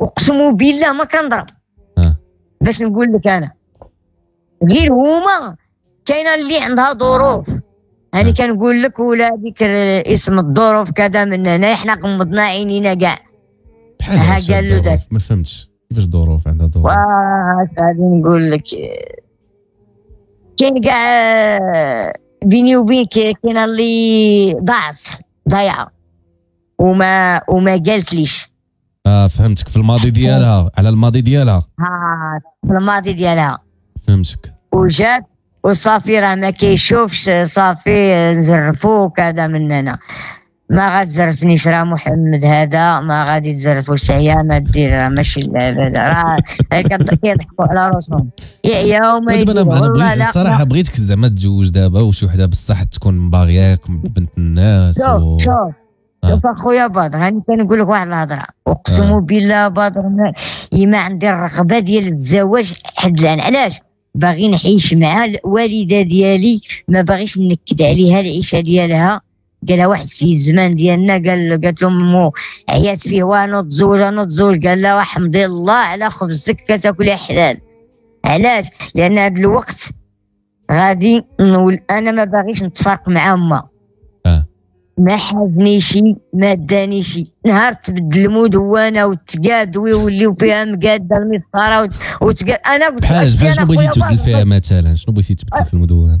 اقسم بالله ما كنضرب. باش نقول لك انا، غير هما كاينه اللي عندها ظروف. يعني كنقول لك ولا هذيك اسم الظروف كذا من هنا، حنا غمضنا عينينا كاع. بحال قال له داك ما فهمتش كيفاش ظروف عندها ظروف. غادي نقول لك كاين كاع بيني وبينك، كاين اللي ضايعه وما قالت ليش. فهمتك، في الماضي ديالها، على الماضي ديالها. في الماضي ديالها فهمتك. وجات وصافي راه ما كيشوفش، صافي نزرفوه كذا من هنا. ما غتزرفنيش راه محمد، هذا ما غادي تزرفوش حتى ما دير، راه ماشي اللعب هذا، راه كيضحكوا على راسهم. يوم والله انا الصراحه بغيتك زعما تتزوج دابا، وشي وحده بصح تكون باغياك بنت الناس. شوف اخويا بدر، راني كنقول لك واحد الهضره، اقسم بالله بدر ما عندي الرغبه ديال الزواج حد الان. علاش؟ باغي نعيش مع الوالده ديالي، ما باغيش نكد عليها العيشه ديالها. قالها واحد السيد زمان ديالنا، قالت لهم مو عيات فيه وانا نتزوج انا نتزوج، قال لها حمد الله على خبزك كتاكلها حلال. علاش؟ لان هذا الوقت غادي انا ما باغيش نتفارق مع ما ما حازنيش ما دانيش. نهار تبدل المدونه وتقادوا ويوليو فيها مقاده المسطره وتقاد. انا قلت شنو بغيتي تبدل فيها مثلا؟ شنو بغيتي تبدل في المدونه؟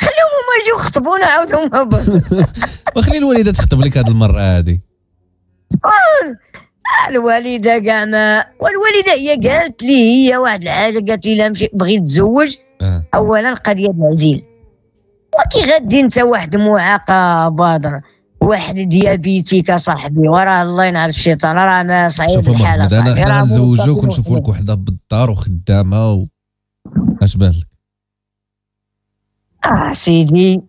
خليهم هما يجيو يخطبونا عاود هما برا. وخلي الوالده تخطب لك هاد المره هادي. الوالده كاع ما، والوالده هي قالت لي هي واحد الحاجه، قالت لي لا مشي بغيت تزوج. اولا القضيه العزيل، وكي غادي انت واحد معاقه بادر، واحد ديابيتيك صاحبي، وراه الله ينعل الشيطان راه ما صعيب الحاله. شوف محمد انا غنزوجوك ونشوفوا لك وحده بالدار وخدامه اش بالك؟ سيدي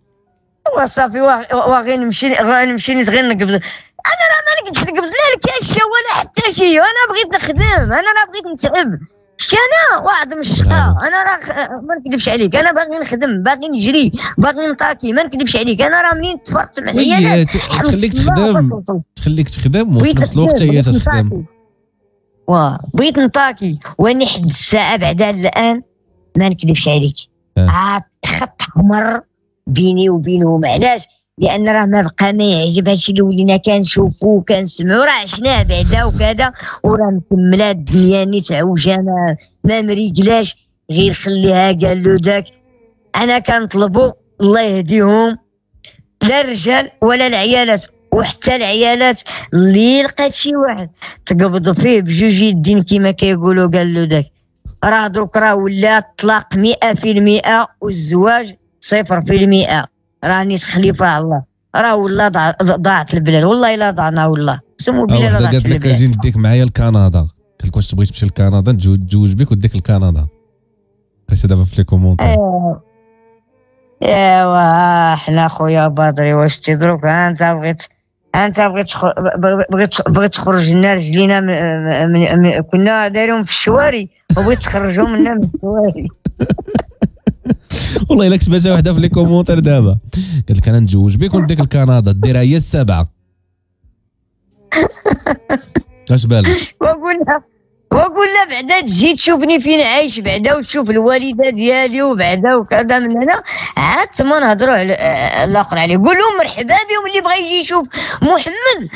وصافي وغير نمشي غير نقبض. انا راه ما نقدش نقبض لا الكاش ولا حتى شي، انا بغيت نخدم، انا راه بغيت نتعب، انا واعظ من الشقا، انا راه ما نكذبش عليك، انا باغي نخدم، باغي نجري، باغي نطاكي، ما نكذبش عليك، انا راه منين تفرت معايا تخليك تخدم، تخليك تخدم وفي نفس الوقت هي تخدم. واه بغيت نطاكي، واني حد الساعه بعدها الان ما نكذبش عليك عاد خط احمر بيني وبينهم. علاش؟ لان راه ما بقى ما يعجب هادشي اللي ولينا كنشوفوه وكنسمعوه، راه عشناه بعدا وكذا، وراه مكمله الدنيا نيت عوجه ما مريقلاش، غير خليها كاع لو داك. انا كنطلبو الله يهديهم لا الرجال ولا العيالات، وحتى العيالات اللي لقات شي واحد تقبض فيه بجوج يدين كيما كيقولوا كاع لو داك، راه دروك راه ولا الطلاق 100% والزواج 0%. راني خليفه على الله، راه ولا ضاعت البلاد، والله الا ضعنا والله سمو بالله ضاعت البلاد. قالت لك اجي نديك معايا لكندا، قالت لك واش تبغي تمشي لكندا نتزوج بك ونديك لكندا؟ قريتها دابا في لي كومونتير. ايوا حنا خويا بدري واش تدروك، انت بغيت تخرج لنا رجلينا كنا دايرهم في الشواري وبغيت تخرجهم لنا من الشواري. والله الا كتبتها وحده في لي كومونتير دابا، قالت لك انا نتزوج بك ونديك لكندا، ديرها هي السبعه. اش بالك؟ وقلنا بعدا تجي تشوفني فين عايش بعدا، وتشوف الوالده ديالي وبعدا وكذا، من هنا عاد ما نهضروا على الاخر عليه. قول لهم مرحبا بهم، اللي بغى يجي يشوف محمد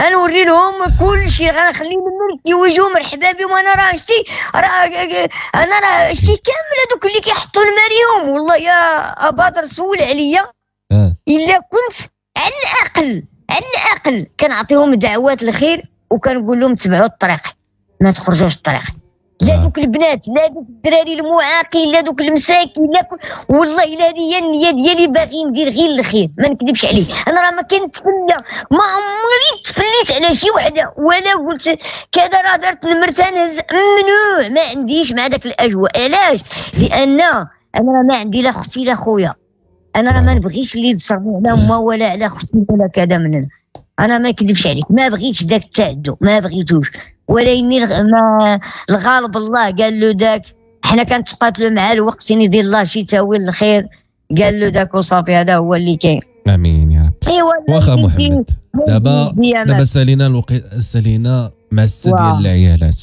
غنوري لهم كلشي، غنخلي من كيواجهو مرحبا بهم. انا راه شتي انا راه شتي كامل هذوك اللي كيحطوا المريم، والله يا ابادر سول عليا الا كنت على الاقل كنعطيهم دعوات الخير وكنقول لهم تبعوا الطريق، ما تخرجوش الطريق، لا دوك البنات لا دوك الدراري المعاقين لا دوك المساكين لا والله الا هذه هي النيه ديالي، باغي ندير غير الخير ما نكذبش عليك. انا راه ما كنتفلى، ما عمري تفليت على شي وحده ولا قلت كذا راه دارت نمرتها نهز، ممنوع، ما عنديش مع داك الاجواء. علاش؟ لان انا راه ما عندي لا اختي لا خويا، انا راه ما نبغيش اللي يتصرفوا على ما ولا على اختي ولا كذا من هنا. انا ما نكذبش عليك، ما بغيتش داك التعدو، ما بغيتوش، ولكن الغالب الله قال له داك، حنا كنتقاتلوا مع الوقت يدير الله شي تاويل الخير، قال له داك وصافي، هذا هو اللي كاين. امين يا رب. واخا محمد دابا سالينا الوقت، سالينا مع السد ديال العيالات،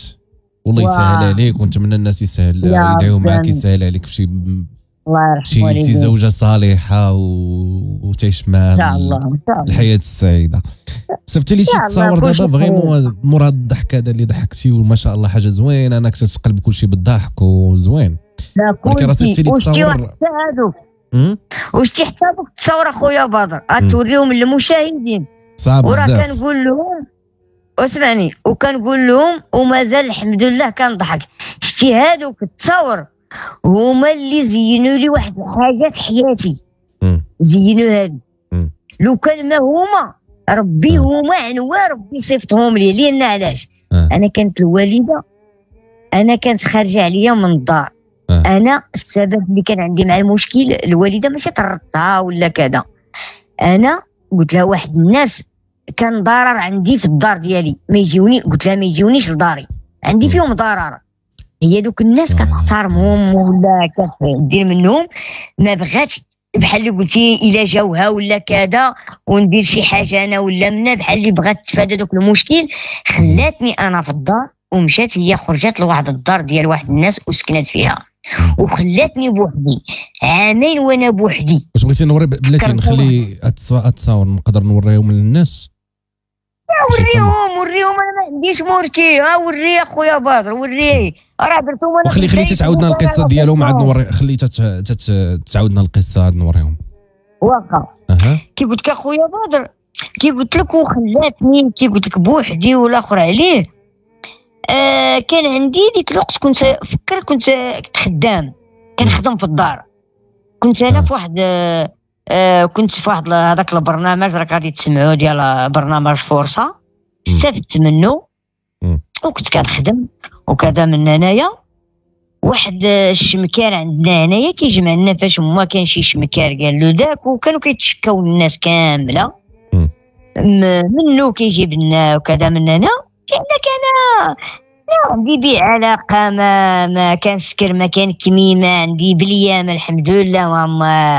والله يسهل عليك ونتمنى الناس يسهل يدعيو معاك، يسهل عليك في شي الله يرحم والديك، شي زوجه صالحه وتعيش معاها ان شاء الله الحياه السعيده. صيفطي لي شي تصاور دابا فريمون مور هاد الضحك هذا اللي ضحكتي، وما شاء الله حاجه زوينه، انا كنت تقلب كلشي بالضحك وزوين، ولكن راه صيفطي لي تصاور وشتي حتى هذوك التصاور اخويا بدر غتوريهم للمشاهدين، صعب بزاف، وراه كنقول لهم اسمعني وكنقول لهم ومازال الحمد لله كنضحك. شتي هذوك التصاور هما اللي زينوا لي واحد الحاجه في حياتي، زينوا هادي، لو كان ما هما ربي هما عنوان ربي صيفطهم لي، لان علاش؟ انا كانت الوالده، انا كانت خارجه عليا من الدار، انا السبب اللي كان عندي مع المشكل الوالده ماشي طردتها ولا كذا، انا قلت لها واحد الناس كان ضرر عندي في الدار ديالي، ما يجوني، قلت لها ما يجونيش لداري، عندي فيهم ضرر، هي دوك الناس كتحترمهم ولا كدير منهم، ما بغاتش بحال اللي قلتي الا جاوها ولا كذا وندير شي حاجه انا ولا منا، بحال اللي بغات تتفادى دوك المشكل، خلاتني انا في الدار ومشات هي خرجت لواحد الدار ديال واحد الناس وسكنات فيها. وخلاتني بوحدي عامين وانا بوحدي. واش بغيتي نوري بلاتي نخلي اتصاور نقدر نوريهم للناس؟ وريهم انا ما عنديش موركي. ها وري اخويا بدر وريه راه درتهم انا. خليتها تعاودنا القصه ديالهم عاد نوري. خليتها تعاودنا القصه عاد نوريهم. واخا كي قلت لك اخويا بدر، كي قلت لك وخلاتني، كي قلت لك بوحدي والاخر عليه. كان عندي ديك الوقت كنت فكر كنت خدام، كنخدم في الدار، كنت انا في واحد كنت في واحد هذاك البرنامج راك غادي تسمعوه ديال برنامج فرصه، استفدت منه وكنت كنخدم وكذا من هنايا. واحد الشمكار عندنا هنايا كيجمع لنا فاش ما كان شي شمكار قال له داك، وكانوا كيتشكاو الناس كامله منه كيجيب لنا وكذا من هنا. عندك انا لا بيبيع علاقه، ما كان سكر، ما كان كميمه، عندي بليام الحمد لله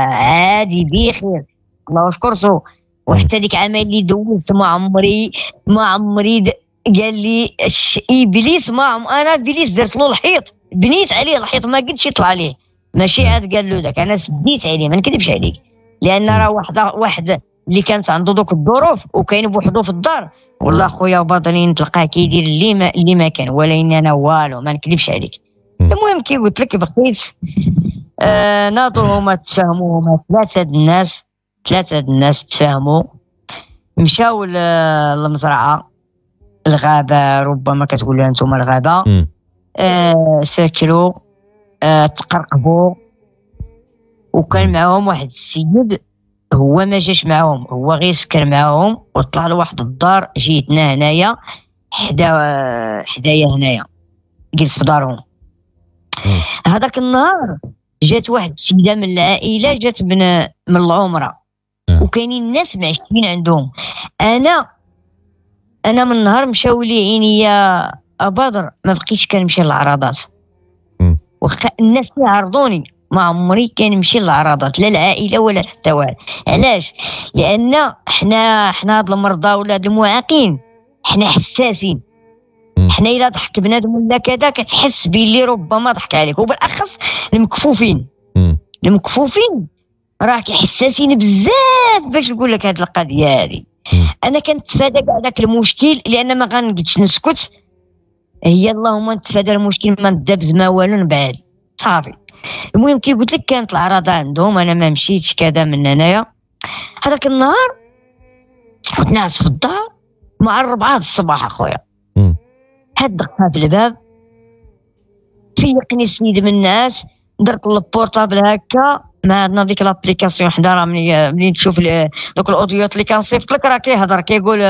عادي بخير الله يشكرسو. وحتى ديك عام اللي دوزت ما عمري قال لي ابليس انا ابليس درت له الحيط، بنيت عليه الحيط ما قدش يطلع ليه، ماشي عاد قال له داك، انا سديت عليه ما نكذبش عليك، لان راه واحد اللي كانت عنده دوك الظروف وكاين بوحدو في الدار. والله خويا بدري نتلقاه كيدير اللي ما كان، ولكن انا والو ما نكذبش عليك. المهم كي قلت لك بقيت ناضوا هما تفاهموا، هما ثلاثه الناس تفاهموا، مشاو للمزرعه الغابه، ربما كتقول لها انتم الغابه. سكروا تقرقبوا، وكان معاهم واحد السيد هو ما جاش معاهم، هو غير سكر معاهم وطلع لواحد الدار. جيتنا هنايا حدايا هنايا جلس في دارهم. هذاك النهار جات واحد السيده من العائله، جات من العمره، وكاينين الناس معشين عندهم. انا من النهار مشاو لي عينيا بدر، ما بقيتش كنمشي للعراضات، واخا الناس يعرضوني ما عمري كنمشي للعراضات، لا العائله ولا حتى واحد. علاش؟ لان حنا هاد المرضى ولا هاد المعاقين حنا حساسين، حنا الا ضحك بنادم ولا كذا كتحس بلي ربما ضحك عليك، وبالاخص المكفوفين راه كحساسين بزاف باش نقول لك هاد القضيه هادي. انا كنتفادى كاع داك المشكل لان ما غنقدش نسكت، هي اللهم نتفادى المشكل ما ندبز ما والو نبعد صافي. المهم كي قلت لك كانت العراضه عندهم، انا ما مشيتش كذا من هنايا. هذاك النهار كنت ناعس في الدار مع 4 د الصباح اخويا، حد دقه في الباب، فيقني السيد من الناس، درت البورطابل هكا، ما عندنا ديك لابليكاسيون حدا، راه ملي تشوف دوك الاوديوات اللي كنصيفط لك راه كيهضر كيقول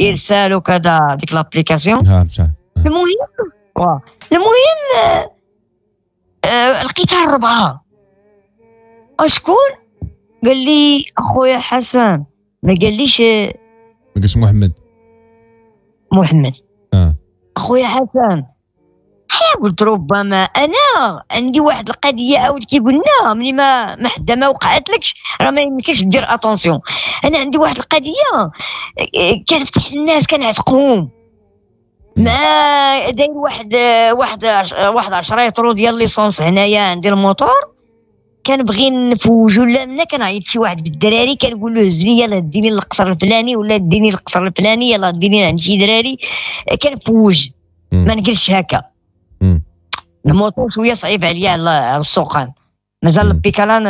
ارسال وكذا ديك لابليكاسيون. المهم لقيتها 4. اشكون قال لي اخويا حسن، ما قاليش ما قالش محمد اخويا حسن. قلت ربما انا عندي واحد القضيه عاود كي قلنا ملي ما حدا ما وقعتلكش راه ما يمكنش دير اتونسيون. انا عندي واحد القضيه كنفتح للناس كنعتقهم، ما داير واحد 10 يطرو ديال ليسونس هنايا عندي الموتور، كنبغي نفوجو لا منا كنعيط شي واحد بالدراري كنقول له هز لي يلاه ديني للقصر الفلاني ولا ديني للقصر الفلاني يلاه ديني عند شي دراري كنفوج، ما نجلسش هكا. الموتور شويه صعيب عليا على السوقان، مازال البيكالان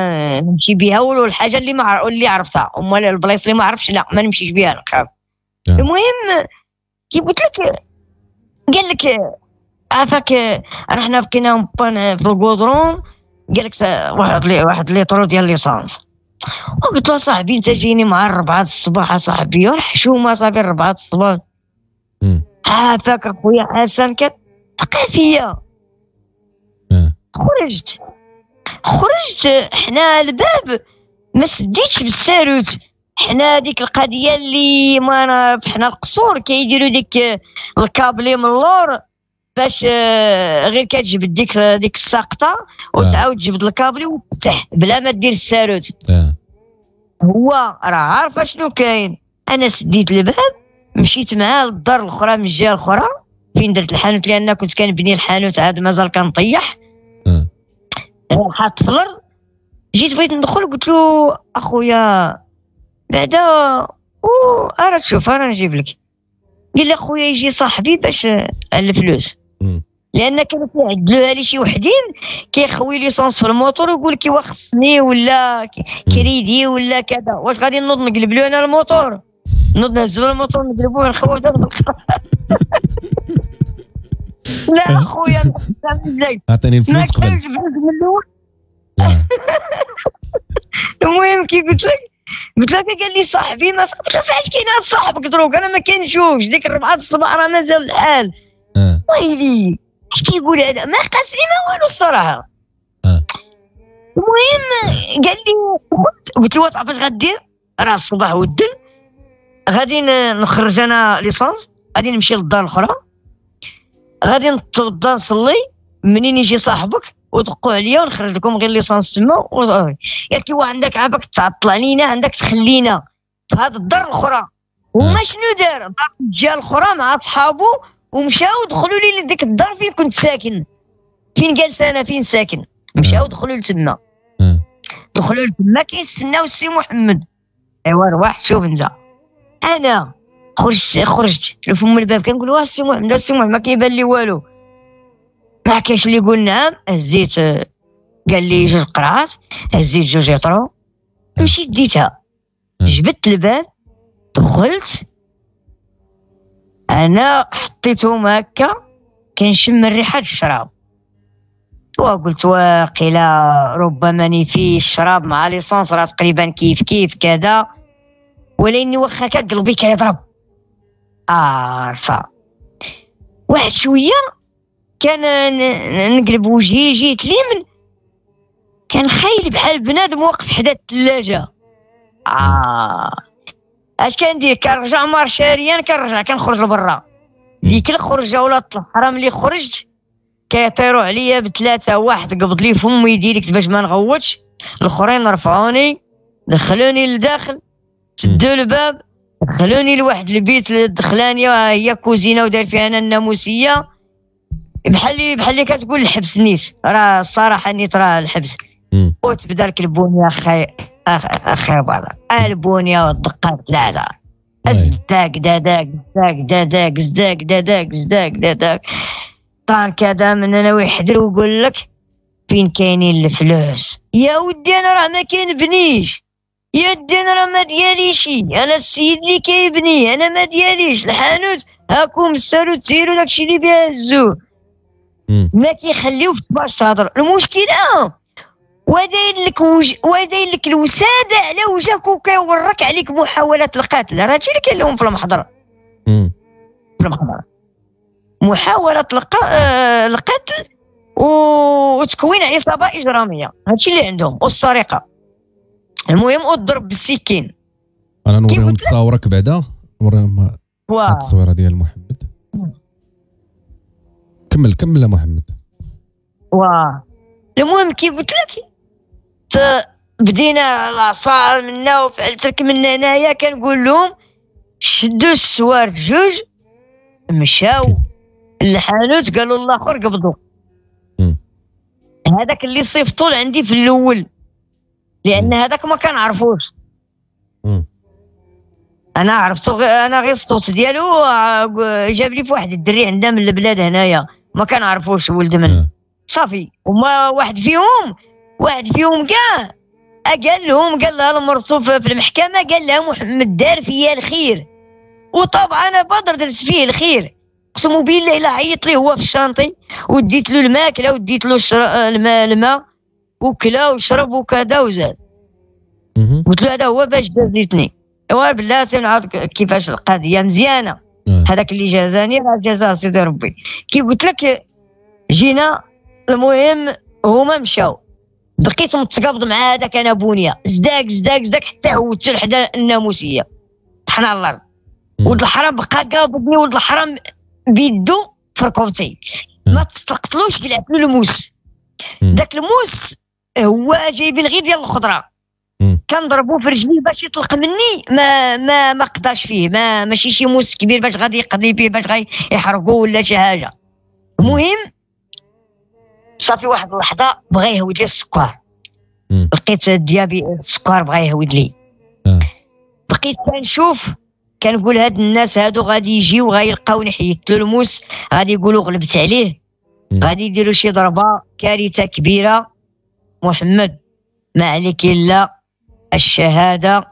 نمشي بها، والحاجه اللي عرفتها، امال البلايص اللي ما عرفتش لا ما نمشيش بها نخاف. المهم كي قلت لك قال لك عافاك رحنا بقينا مبان في الكودرون، قال لك واحد ليطرو ديال ليسانس. وقلت له صاحبي انت جيني مع 4 د الصباح صاحبي، راه حشومه صاحبي 4 د الصباح. عافاك اخويا حسن كتقى فيا. خرجت حنا الباب ما سديتش بالساروت، حنا ديك القضيه اللي ما نعرف، حنا القصور كيديروا ديك الكابلي من اللور باش غير كتجبد ديك الساقطه وتعاود تجبد الكابلي وتفتح بلا ما دير الساروت. هو راه عارف شنو كاين. انا سديت الباب مشيت معاه للدار الاخرى من الجهه الاخرى فين درت الحانوت، لان كنت كنبني الحانوت عاد مازال كنطيح. حاط في الارض. جيت بغيت ندخل قلت له اخويا بعدا ارا تشوف انا نجيب لك. قال لي اخويا يجي صاحبي باش الفلوس لان كانوا كيعدلوها لي شي وحدين كيخوي ليسونس في الموتور ويقول لك خصني ولا كريدي ولا كذا. واش غادي نوض نقلب له انا الموتور؟ نوض نهزلو الموتور نقلبوه ونخوي حتى نبقى. لا اخويا عطيني الفلوس قبل ما كانش الفلوس من الاول. المهم كي قلت لك قال لي صاحبي ما صدقش فعلاش كاين هذا صاحبك دروك انا ما كنشوفش ديك 4 الصباح راه مازال الحال. ويلي اش كيقول هذا؟ ما قاس لي ما والو الصراحه. المهم قال لي قلت له تعرف اش غدير؟ راه الصباح والدل غادي نخرج انا ليسونس غادي نمشي للدار الاخرى غادي نتوضا نصلي منين يجي صاحبك ودقوا عليا ونخرج لكم غير ليسونس تما. قالت لي عندك عابك تعطل علينا عندك تخلينا في هذه الدار الاخرى. وما شنو دار؟ جا الاخرى مع صحابو ومشاو دخلوا لي لديك الدار فين كنت ساكن فين جالس انا فين ساكن. مشاو دخلوا لتما دخلوا لتما كيستناو السي محمد. ايوا رواح شوف انت انا خرجت شوف من الباب كنقول واه السي محمد السي محمد ما كيبان لي والو. ما كاش اللي يقول نعم. هزيت قال لي 2 قرعات هزيت 2 يطرو مشيت ديتها جبدت الباب دخلت انا حطيتهم هكا كنشم ريحه الشراب وقلت واقيلا ربما ني في الشراب مع ليسونس راه تقريبا كيف كيف كذا ولاني واخا قلبي كيضرب. صافي واحد شويه كان نقلب وجهي جيت اليمين كان خايل بحال بنادم واقف حدا الثلاجه. اش كندير؟ كنرجع مار شاريان كنرجع كنخرج لبرا. ديك الخرجه ولا الطهره ملي خرجت كيطيروا عليا بثلاثه. واحد قبض لي فمي ديريكت باش ما نغوتش، الاخرين رفعوني دخلوني لداخل سدوا الباب دخلوني لواحد البيت الدخلانيه هي كوزينه ودار فيها انا الناموسيه بحال اللي كتقول الحبس نيت. راه الصراحه نيت راه الحبس وتبدا لك البونيه اخي بعض البونيه والدقات لا ازداك طار كذا من انا ويحضر ويقول لك فين كاينين الفلوس يا ودي انا راه ما كنبنيش يا ودي انا راه ما دياليش انا السيد اللي كيبني انا ما دياليش الحانوت هاكم السالو تسيرو داكشي اللي بيهزوه ما كيخليوك باش تهضر. المشكله وداير لك الوساده على وجهك وكيورك عليك محاولات القتل. راه هادشي اللي كاين لهم في المحضر محاولة القتل وتكوين عصابه اجراميه هادشي اللي عندهم والسرقه. المهم والضرب بالسكين. انا نوريهم تصاورك بعدا نوريهم التصويره ديال محمد. كمل محمد. واه المهم كي قلت لك بدينا العصا منا وفعلت لك من هنايا كنقول لهم شدوا السوار جوج مشاو للحانوت قالوا الاخر قبضوا. هذاك اللي صيفطوا لعندي في الاول لان هذاك ما كنعرفوش انا عرفتو انا غير الصوت ديالو جاب لي في واحد الدري عندنا من البلاد هنايا ما كنعرفوش ولد من صافي. وما واحد فيهم كاع قال لهم قال لها لمرتو في المحكمه قال لها محمد دار فيا الخير وطبعا بدر درت فيه الخير اقسم بالله الا عيط ليه هو في الشانطي وديت له الماكله وديت له الماء وكلا وشرب وكذا وزاد قلت له هذا هو باش دازيتني. ايوا بلاتي نعاود كيفاش القضيه مزيانه. هذاك اللي جازاني راه جازاه سيدي ربي كي قلت لك. جينا المهم هما مشاو بقيت متقابض مع هذاك انا بونيه زداك حتى عودت لحدا الناموسيه طحنا على الارض. ولد الحرام بقى قابضني ولد الحرام بيدو في ركبتي ما تصدقتلوش قلعت له الموس. ذاك الموس هو جايبين غير ديال الخضره كنضربو في رجلي باش يطلق مني ما قدرش فيه ما ماشي شي موس كبير باش غادي يقضي فيه باش غيحرقوه ولا شي حاجه. المهم صافي واحد اللحظه بغا يهود لي السكر، لقيت ديابي السكر بغا يهود لي. بقيت كنشوف كنقول هاد الناس هادو غادي يجيو غيلقاوني حيدت له الموس، غادي يقولوا غلبت عليه، غادي يديروا شي ضربه كارثه كبيره. محمد ما عليك الا الشهاده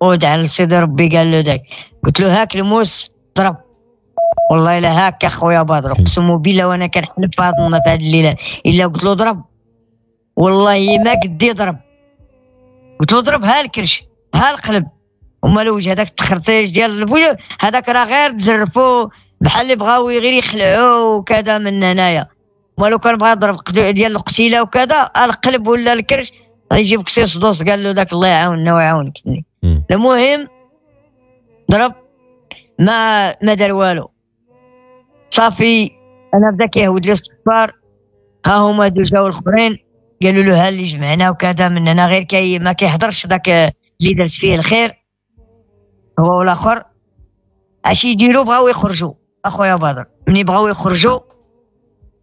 ودعا لسيدي ربي. قال له داك، قلت له هاك الموس ضرب، والله الا هاك اخويا بدر اقسم بالله وانا كنحلف بهاد النهار بهاد الليله الا قلت له ضرب، والله ما قدي ضرب، قلت له ضرب ها الكرش ها القلب. هما الوجه هذاك التخرطيج ديال الوجه هذاك راه غير تزرفوا بحال اللي بغاو غير يخلعوه وكذا من هنايا. ولو كان بغا يضرب ديال القسيله وكذا القلب ولا الكرش يجيب كسيس دوس. قال له داك الله يعاوننا ويعاونك. المهم ضرب ما دار والو. صافي انا بدا كيهود لي الصفار، ها هما دو جاو الاخرين قالوا له ها اللي جمعناه وكذا من هنا، غير ما كيهضرش داك اللي درت فيه الخير هو والاخر. اش يديروا بغاو يخرجوا اخويا بدر، ملي بغاو يخرجوا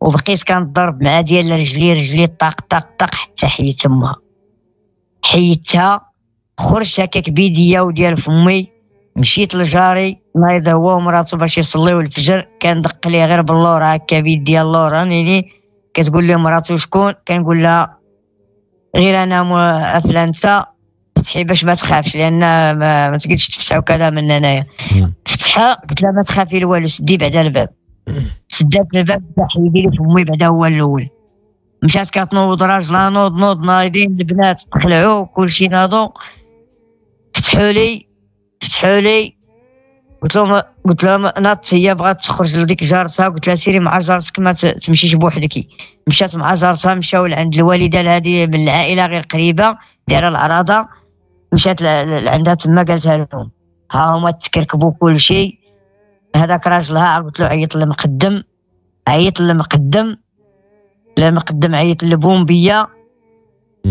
وبقيت كنضرب مع ديال رجلي طاق طاق طاق حتى حيت تما، حيتها خرجت هكاك بيديا وديال فمي. مشيت لجاري نايض هو ومراتو باش يصليو الفجر، كندق ليه غير باللور هكا بيديا اللور راني كتقول لي مراتو شكون، كنقول لها غير انا فلانتا فتحي باش ما تخافش لان ما تقدش تفسع وكذا من هنايا. فتحها قلت لها ما تخافي لا والو، سدي بعدا الباب. سدات الباب بدا حيدي لي فمي بعدا هو الاول. مشات كتنوض راجلها نوض نايضين البنات تخلعوا كلشي ناضوا. فتحوا لي قلت لهم ناضت هي بغات تخرج لديك جارتها، قلت لها سيري مع جارتك ما تمشيش بوحدك. مشات مع جارتها، مشاو لعند الوالده لهذه من العائله غير قريبه دايره العراضه، مشات لعندها تما قالتها لهم ها هما تكركبوا كلشي. هذاك راجلها قلت له عيط للمقدم عيط للبومبيه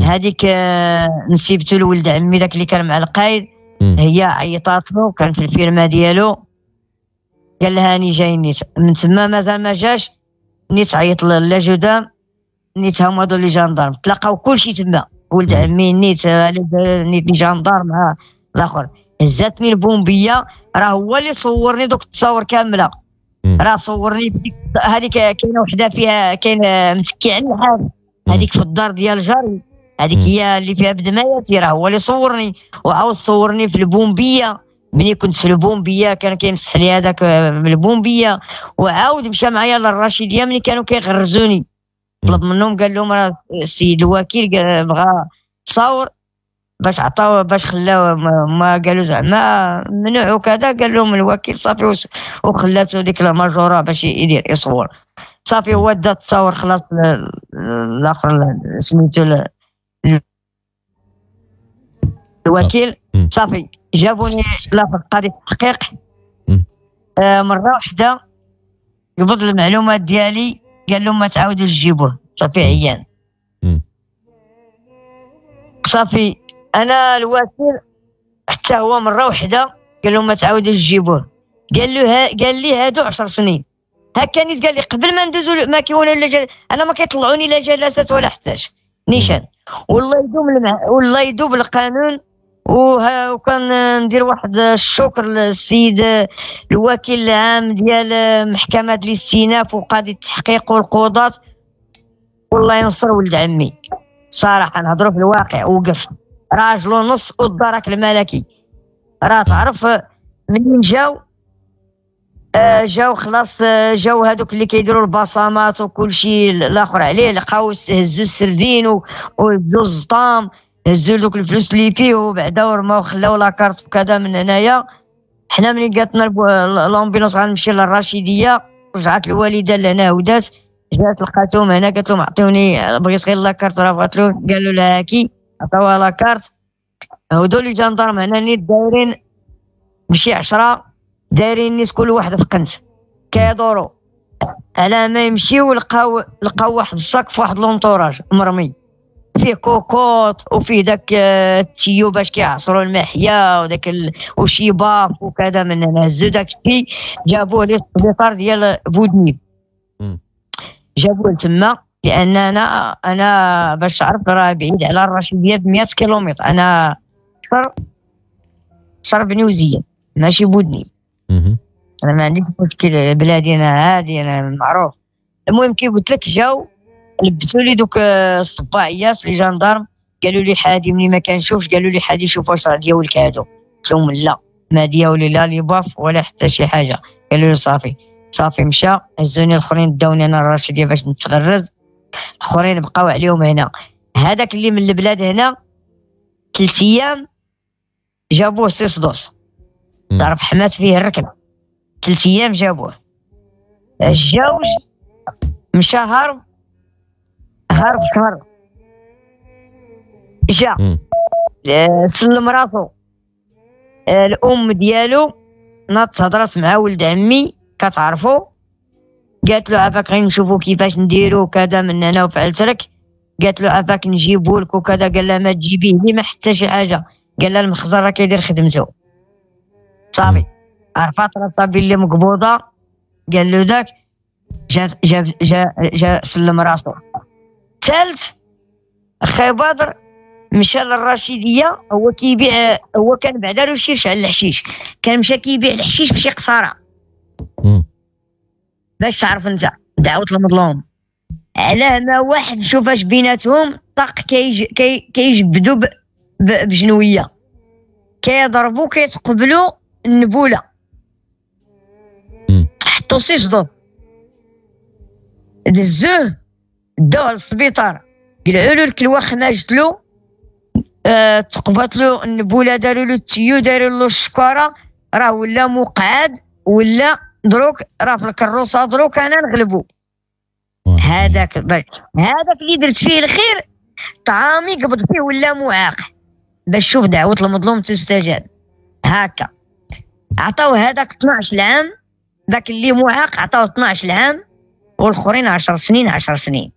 هذيك نسيبتو لولد عمي داك اللي كان مع القايد، هي عيطات له كان في الفيرما ديالو، قال لها اني جاي نيت. من تما مازال ما جاش نيت عيط لا جدام نيت هما هادو لي جاندارم، تلاقاو كلشي تما ولد عمي نيت لي جاندارم مع الاخر. هزاتني البومبيه، راه هو اللي صورني دوك التصاور كامله، راه صورني هذيك كاينه وحده فيها كاين متكي على الحال هذيك في الدار ديال جاري، هذيك هي اللي فيها بدماياتي، راه هو اللي صورني. وعاود صورني في البومبيه ملي كنت في البومبيه كان كيمسح لي هذاك البومبيه، وعاود مشى معايا للرشيديه ملي كانوا كيغرزوني، طلب منهم قال لهم راه السيد الوكيل بغا تصاور باش عطاوه باش خلاوه، ما قالوا زعما منعوا كذا، قال لهم الوكيل صافي وخلاتو ديك الماجوره باش يدير يصور. صافي هو دا التصاور خلاص الاخر سميتو الوكيل. صافي جابوني لا في القاضي التحقيق. مره واحده قبض المعلومات ديالي قال لهم ما تعاودوش تجيبوه، صافي عيان. صافي انا الوكيل حتى هو مره واحده قال لهم ما تعاودوش تجيبوه، قال لي هادو 10 سنين هكا نيت، قال لي قبل ما ندوزو ما كيونا لا انا ما كيطلعوني لا جلسات ولا حتىش نيشان، والله يدوب القانون. وكان ندير واحد الشكر للسيد الوكيل العام ديال محكمة الاستئناف وقاضي التحقيق والقضاة، والله ينصر ولد عمي صراحة نهضروا في الواقع. وقف راجل ونص والدرك الملكي، راه تعرف منين جاو خلاص جاو هادوك اللي كيديروا البصمات وكلشي الاخر عليه، لقاو هزوا السردين وهزوا الزطام، هزوا دوك الفلوس اللي فيه وبعدا ورماو خلاو لاكارت وكذا من هنايا. حنا ملي جاتنا لومبيلونس غنمشي للرشيديه، رجعت الوالده لهنا ودات جات لقاتهم هنا قالت لهم عطيوني بغيت غير لاكارت رافقت له، قالوا لها هاكي عطاوها لاكارت. هادو لي جندرم هنا نيت دايرين بشي 10 دايرين نيت كل واحد في قنت كيدوروا، على ما يمشيو لقاو واحد الصاك في واحد لونطوراج مرمي فيه كوكوط وفيه داك التيو باش كيعصروا المحيا وداك وشي باف وكذا. من هنا هزو داك الشيء جابوه للسبيطار ديال بودنيب، جابوه لتما لان انا باش تعرف راه بعيد على الرشيديه ب 100 كيلومتر، انا صار بنوزيه ماشي بودنيب. انا ما عنديش مشكل، بلادي انا هادي انا معروف. المهم كي قلت لك جاو لبسوا لي دوك الصباعيات لي جندارم، قالوا لي حادي ملي ما كنشوفش، قالوا لي حادي شوف واش راه ديالك هادو، قلت لهم لا ما ديالي لا لي باف ولا حتى شي حاجه، قالوا لي صافي صافي مشى. هزوني الاخرين داوني انا الراشديه باش نتغرز، الاخرين بقاو عليهم هنا. هذاك اللي من البلاد هنا 3 ايام جابوه سي صدوس، ضرب حمات فيه الركنه 3 ايام جابوه. الجوج مشى هرب شهر، جا سلم راسو. الام ديالو ناضت هضرات مع ولد عمي كتعرفو، قالت له عافاك غير نشوفو كيفاش نديرو كذا من هنا وفعلت لك، قالت له عافاك نجيبو لك وكذا، قال لها ما تجيبيه لي ما حتى شي حاجه، قال لها المخزر راه كيدير خدمته صافي. عرفات راه صافي اللي مقبوضه، قال له داك جا سلم راسو. الثالث خي بدر مشى للرشيديه، هو كيبيع، هو كان بعدا له شيرش على الحشيش، كان مشى كيبيع الحشيش فشي قصاره باش تعرف انت دعوه المظلوم. علاه ما واحد شوف اش بيناتهم طاق كيجبدوا بجنويه كيضربوا كيتقبلوا النبوله، حطوا سجدوا دزوه داوه للسبيطار، قلعوا له الكلوه خماجت له، تقبات له النبوله، داروا له التيو، داروا له الشكاره، راه ولا مقعد، ولا دروك راه في الكروسه، دروك انا نغلبو. هذاك اللي درت فيه الخير طعامي قبض فيه ولا معاق، باش شوف دعوه المظلوم تستجاب. هاكا عطاو هذاك 12 عام، ذاك اللي معاق عطاوه 12 عام والاخرين 10 سنين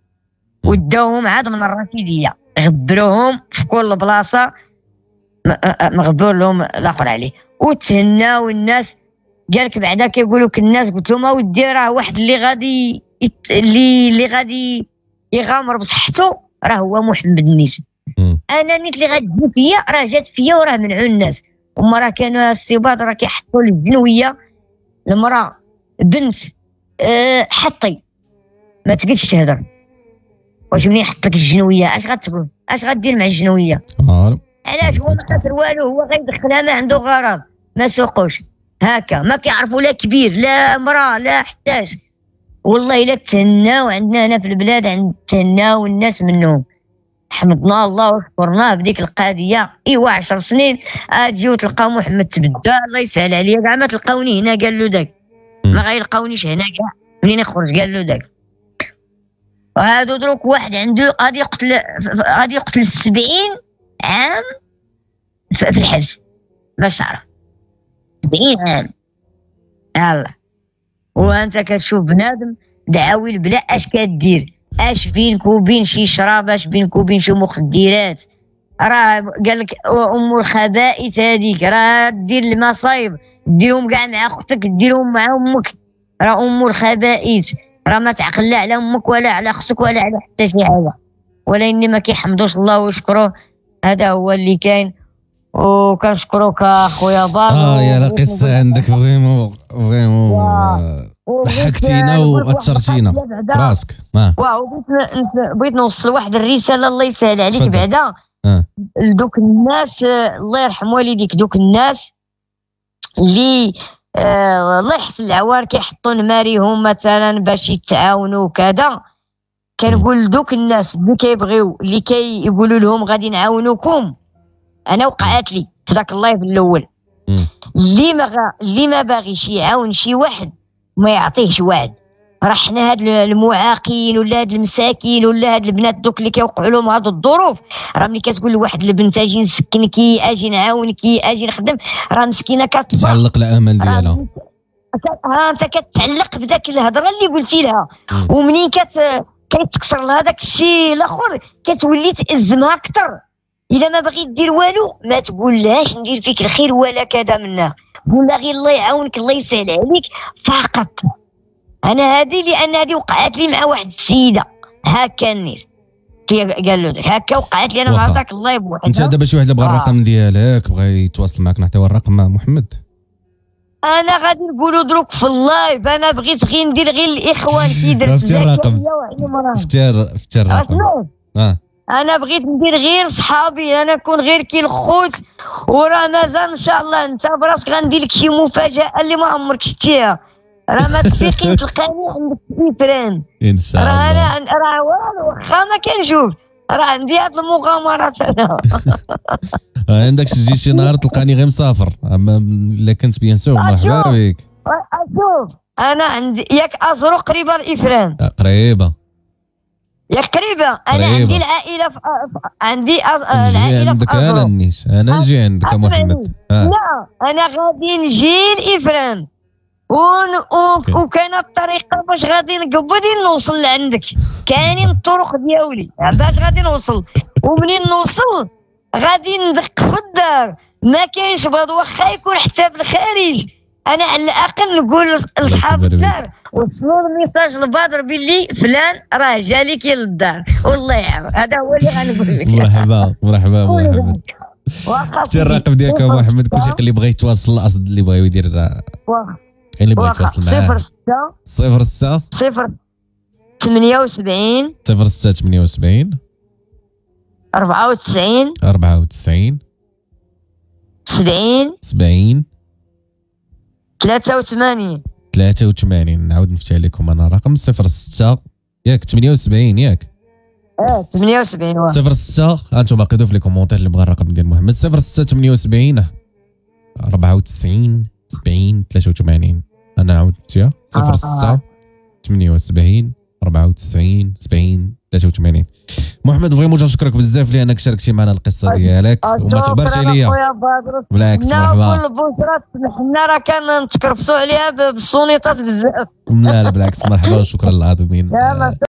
وداوهم عاد من الرشيديه، غبروهم في كل بلاصه مغبور لهم لاقول عليه وتهناو الناس. قالك بعدا كيقولوا لك الناس، قلت لهم اودي راه واحد اللي غادي يغامر بصحته راه هو محمد النيت. انا نيت اللي غتجي فيا راه جات فيا وراه منعو الناس، هما راه كانوا الصباط راه كيحطوا الجنويه المراه بنت حطي ما تقدش تهضر. واش منين يحط لك الجنويه اش غتقول، اش غدير مع الجنويه؟ علاش هو ما خسر والو، هو غيدخلها ما عنده غرض، ما سوقوش هاكا، ما كيعرفوا لا كبير لا مراه لا حتاش. والله الا تهناو عندنا هنا في البلاد، عند تهناو الناس منهم، حمدنا الله وشكرناه بديك القضيه. ايوا 10 سنين اجيو تلقاو محمد تبدا، الله يسهل عليا كاع ما تلقاوني هنا، قال له داك ما غيلقاونيش هنا كاع منين نخرج، قال له داك. وهادو دروك واحد عنده غادي يقتل 70 عام في الحبس باش تعرف 70 عام. يلا وانت كتشوف بنادم دعاوي بلا اش كدير، اش بينك وبين شي شراب، اش بينك وبين شي مخدرات، راه قالك ام الخبائث هذيك راه دير المصايب ديرهم كاع مع اختك ديرهم مع امك، راه ام الخبائث راه ما تعقل لا على امك ولا على اختك ولا على حتى شي حاجه. ولكن ما كيحمدوش الله ويشكروه، هذا هو اللي كاين. وكنشكروك اخويا باغ، يا لا قصه عندك فريمون ضحكتينا واثرتينا براسك. بغيت نوصل واحد الرساله، الله يسهل عليك بعدا لدوك الناس، الله يرحم والديك، دوك الناس اللي الله يحسن العوار كيحطوا نماريهم مثلا باش يتعاونوا وكذا، كنقول لدوك الناس اللي كيبغيو اللي كيقولوا لهم غادي نعاونوكم، انا وقعات لي في ذاك اللايف الاول، اللي ما باغيش يعاون شي واحد ما يعطيهش وعد، رحنا هاد المعاقين ولا هاد المساكين ولا هاد البنات دوك اللي كيوقعوا لهم هاد الظروف، راه ملي كتقول لواحد البنت اجي نسكنك اجي نعاونك اجي نخدم، راه مسكينه كتعلق الامل ديالها، راه انت كتعلق بداك الهضره اللي قلتي لها، ومنين كيتكسر لها داك الشيء الاخر كتولي تازمها اكثر. الا ما بغيت دير والو ما تقول لهاش ندير فيك الخير ولا كذا منها، ولا غير الله يعاونك الله يسهل عليك فقط. انا هذه لان هذه وقعت لي مع واحد السيده هكا الناس كيف قال له هكا وقعت لي انا مع ذاك الله يبوحدها. انت دابا شي واحد بغى الرقم ديالك بغى يتواصل معك نعطيو الرقم محمد. انا غادي نقولوا دروك في اللايف، انا بغيت غير ندير غير الاخوان كي درت فتي الرقم فتي الرقم انا بغيت ندير غير صحابي، انا نكون غير كي الخوت، وراه مازال ان شاء الله انت براسك غندير لك شي مفاجاه اللي ما عمرك شتيها، راه ما تفيقي تلقاني عندك كيفران ان شاء الله. راه انا والو واخا ما كنشوف راه عندي هاد المغامرات انا. عندك تجي شي نهار تلقاني غير مسافر، الا كنت بيان سور مرحبا بك. شوف انا عندي ياك ازرق قريبه لافران، قريبه ياك قريبه، انا عندي العائله في عندي العائله في ازرق. انا نجي عندك يا محمد. لا انا غادي نجي لافران وكاين الطريقه باش غادي نقبضي نوصل لعندك، كاينين الطرق ديالي باش غادي نوصل، ومنين نوصل غادي ندق في الدار، ما كاينش بغض واخا يكون حتى في الخارج، انا على الاقل نقول لصحاب الدار وصلوا الميساج لبدر باللي فلان راه جا لك للدار والله يعاون، هذا هو اللي غنقول لك. مرحبا مرحبا محمد. شتي الرقم ديالك يا محمد، كلشي اللي بغى يتواصل القصد اللي بغى يدير اللي بغى يتواصل معاك 06 06 78 06 78 94 94 70 70 83 83. نعاود نفتح لكم انا رقم 06 ياك 78 ياك 78 06. هانتوما قيدوا في لي كومونتير اللي بغى الرقم ديال محمد 06 78 94 70 83. انا نعاود نفتيها 06 78 94 70 83. محمد فريمون كنشكرك بزاف لانك شاركتي معنا القصه ديالك وما تغبرش عليا، بالعكس مرحبا. كل البشرات حنا راه كنتكرفسوا عليها بالسونيطات بزاف. لا بالعكس مرحبا وشكرا للعظيمين.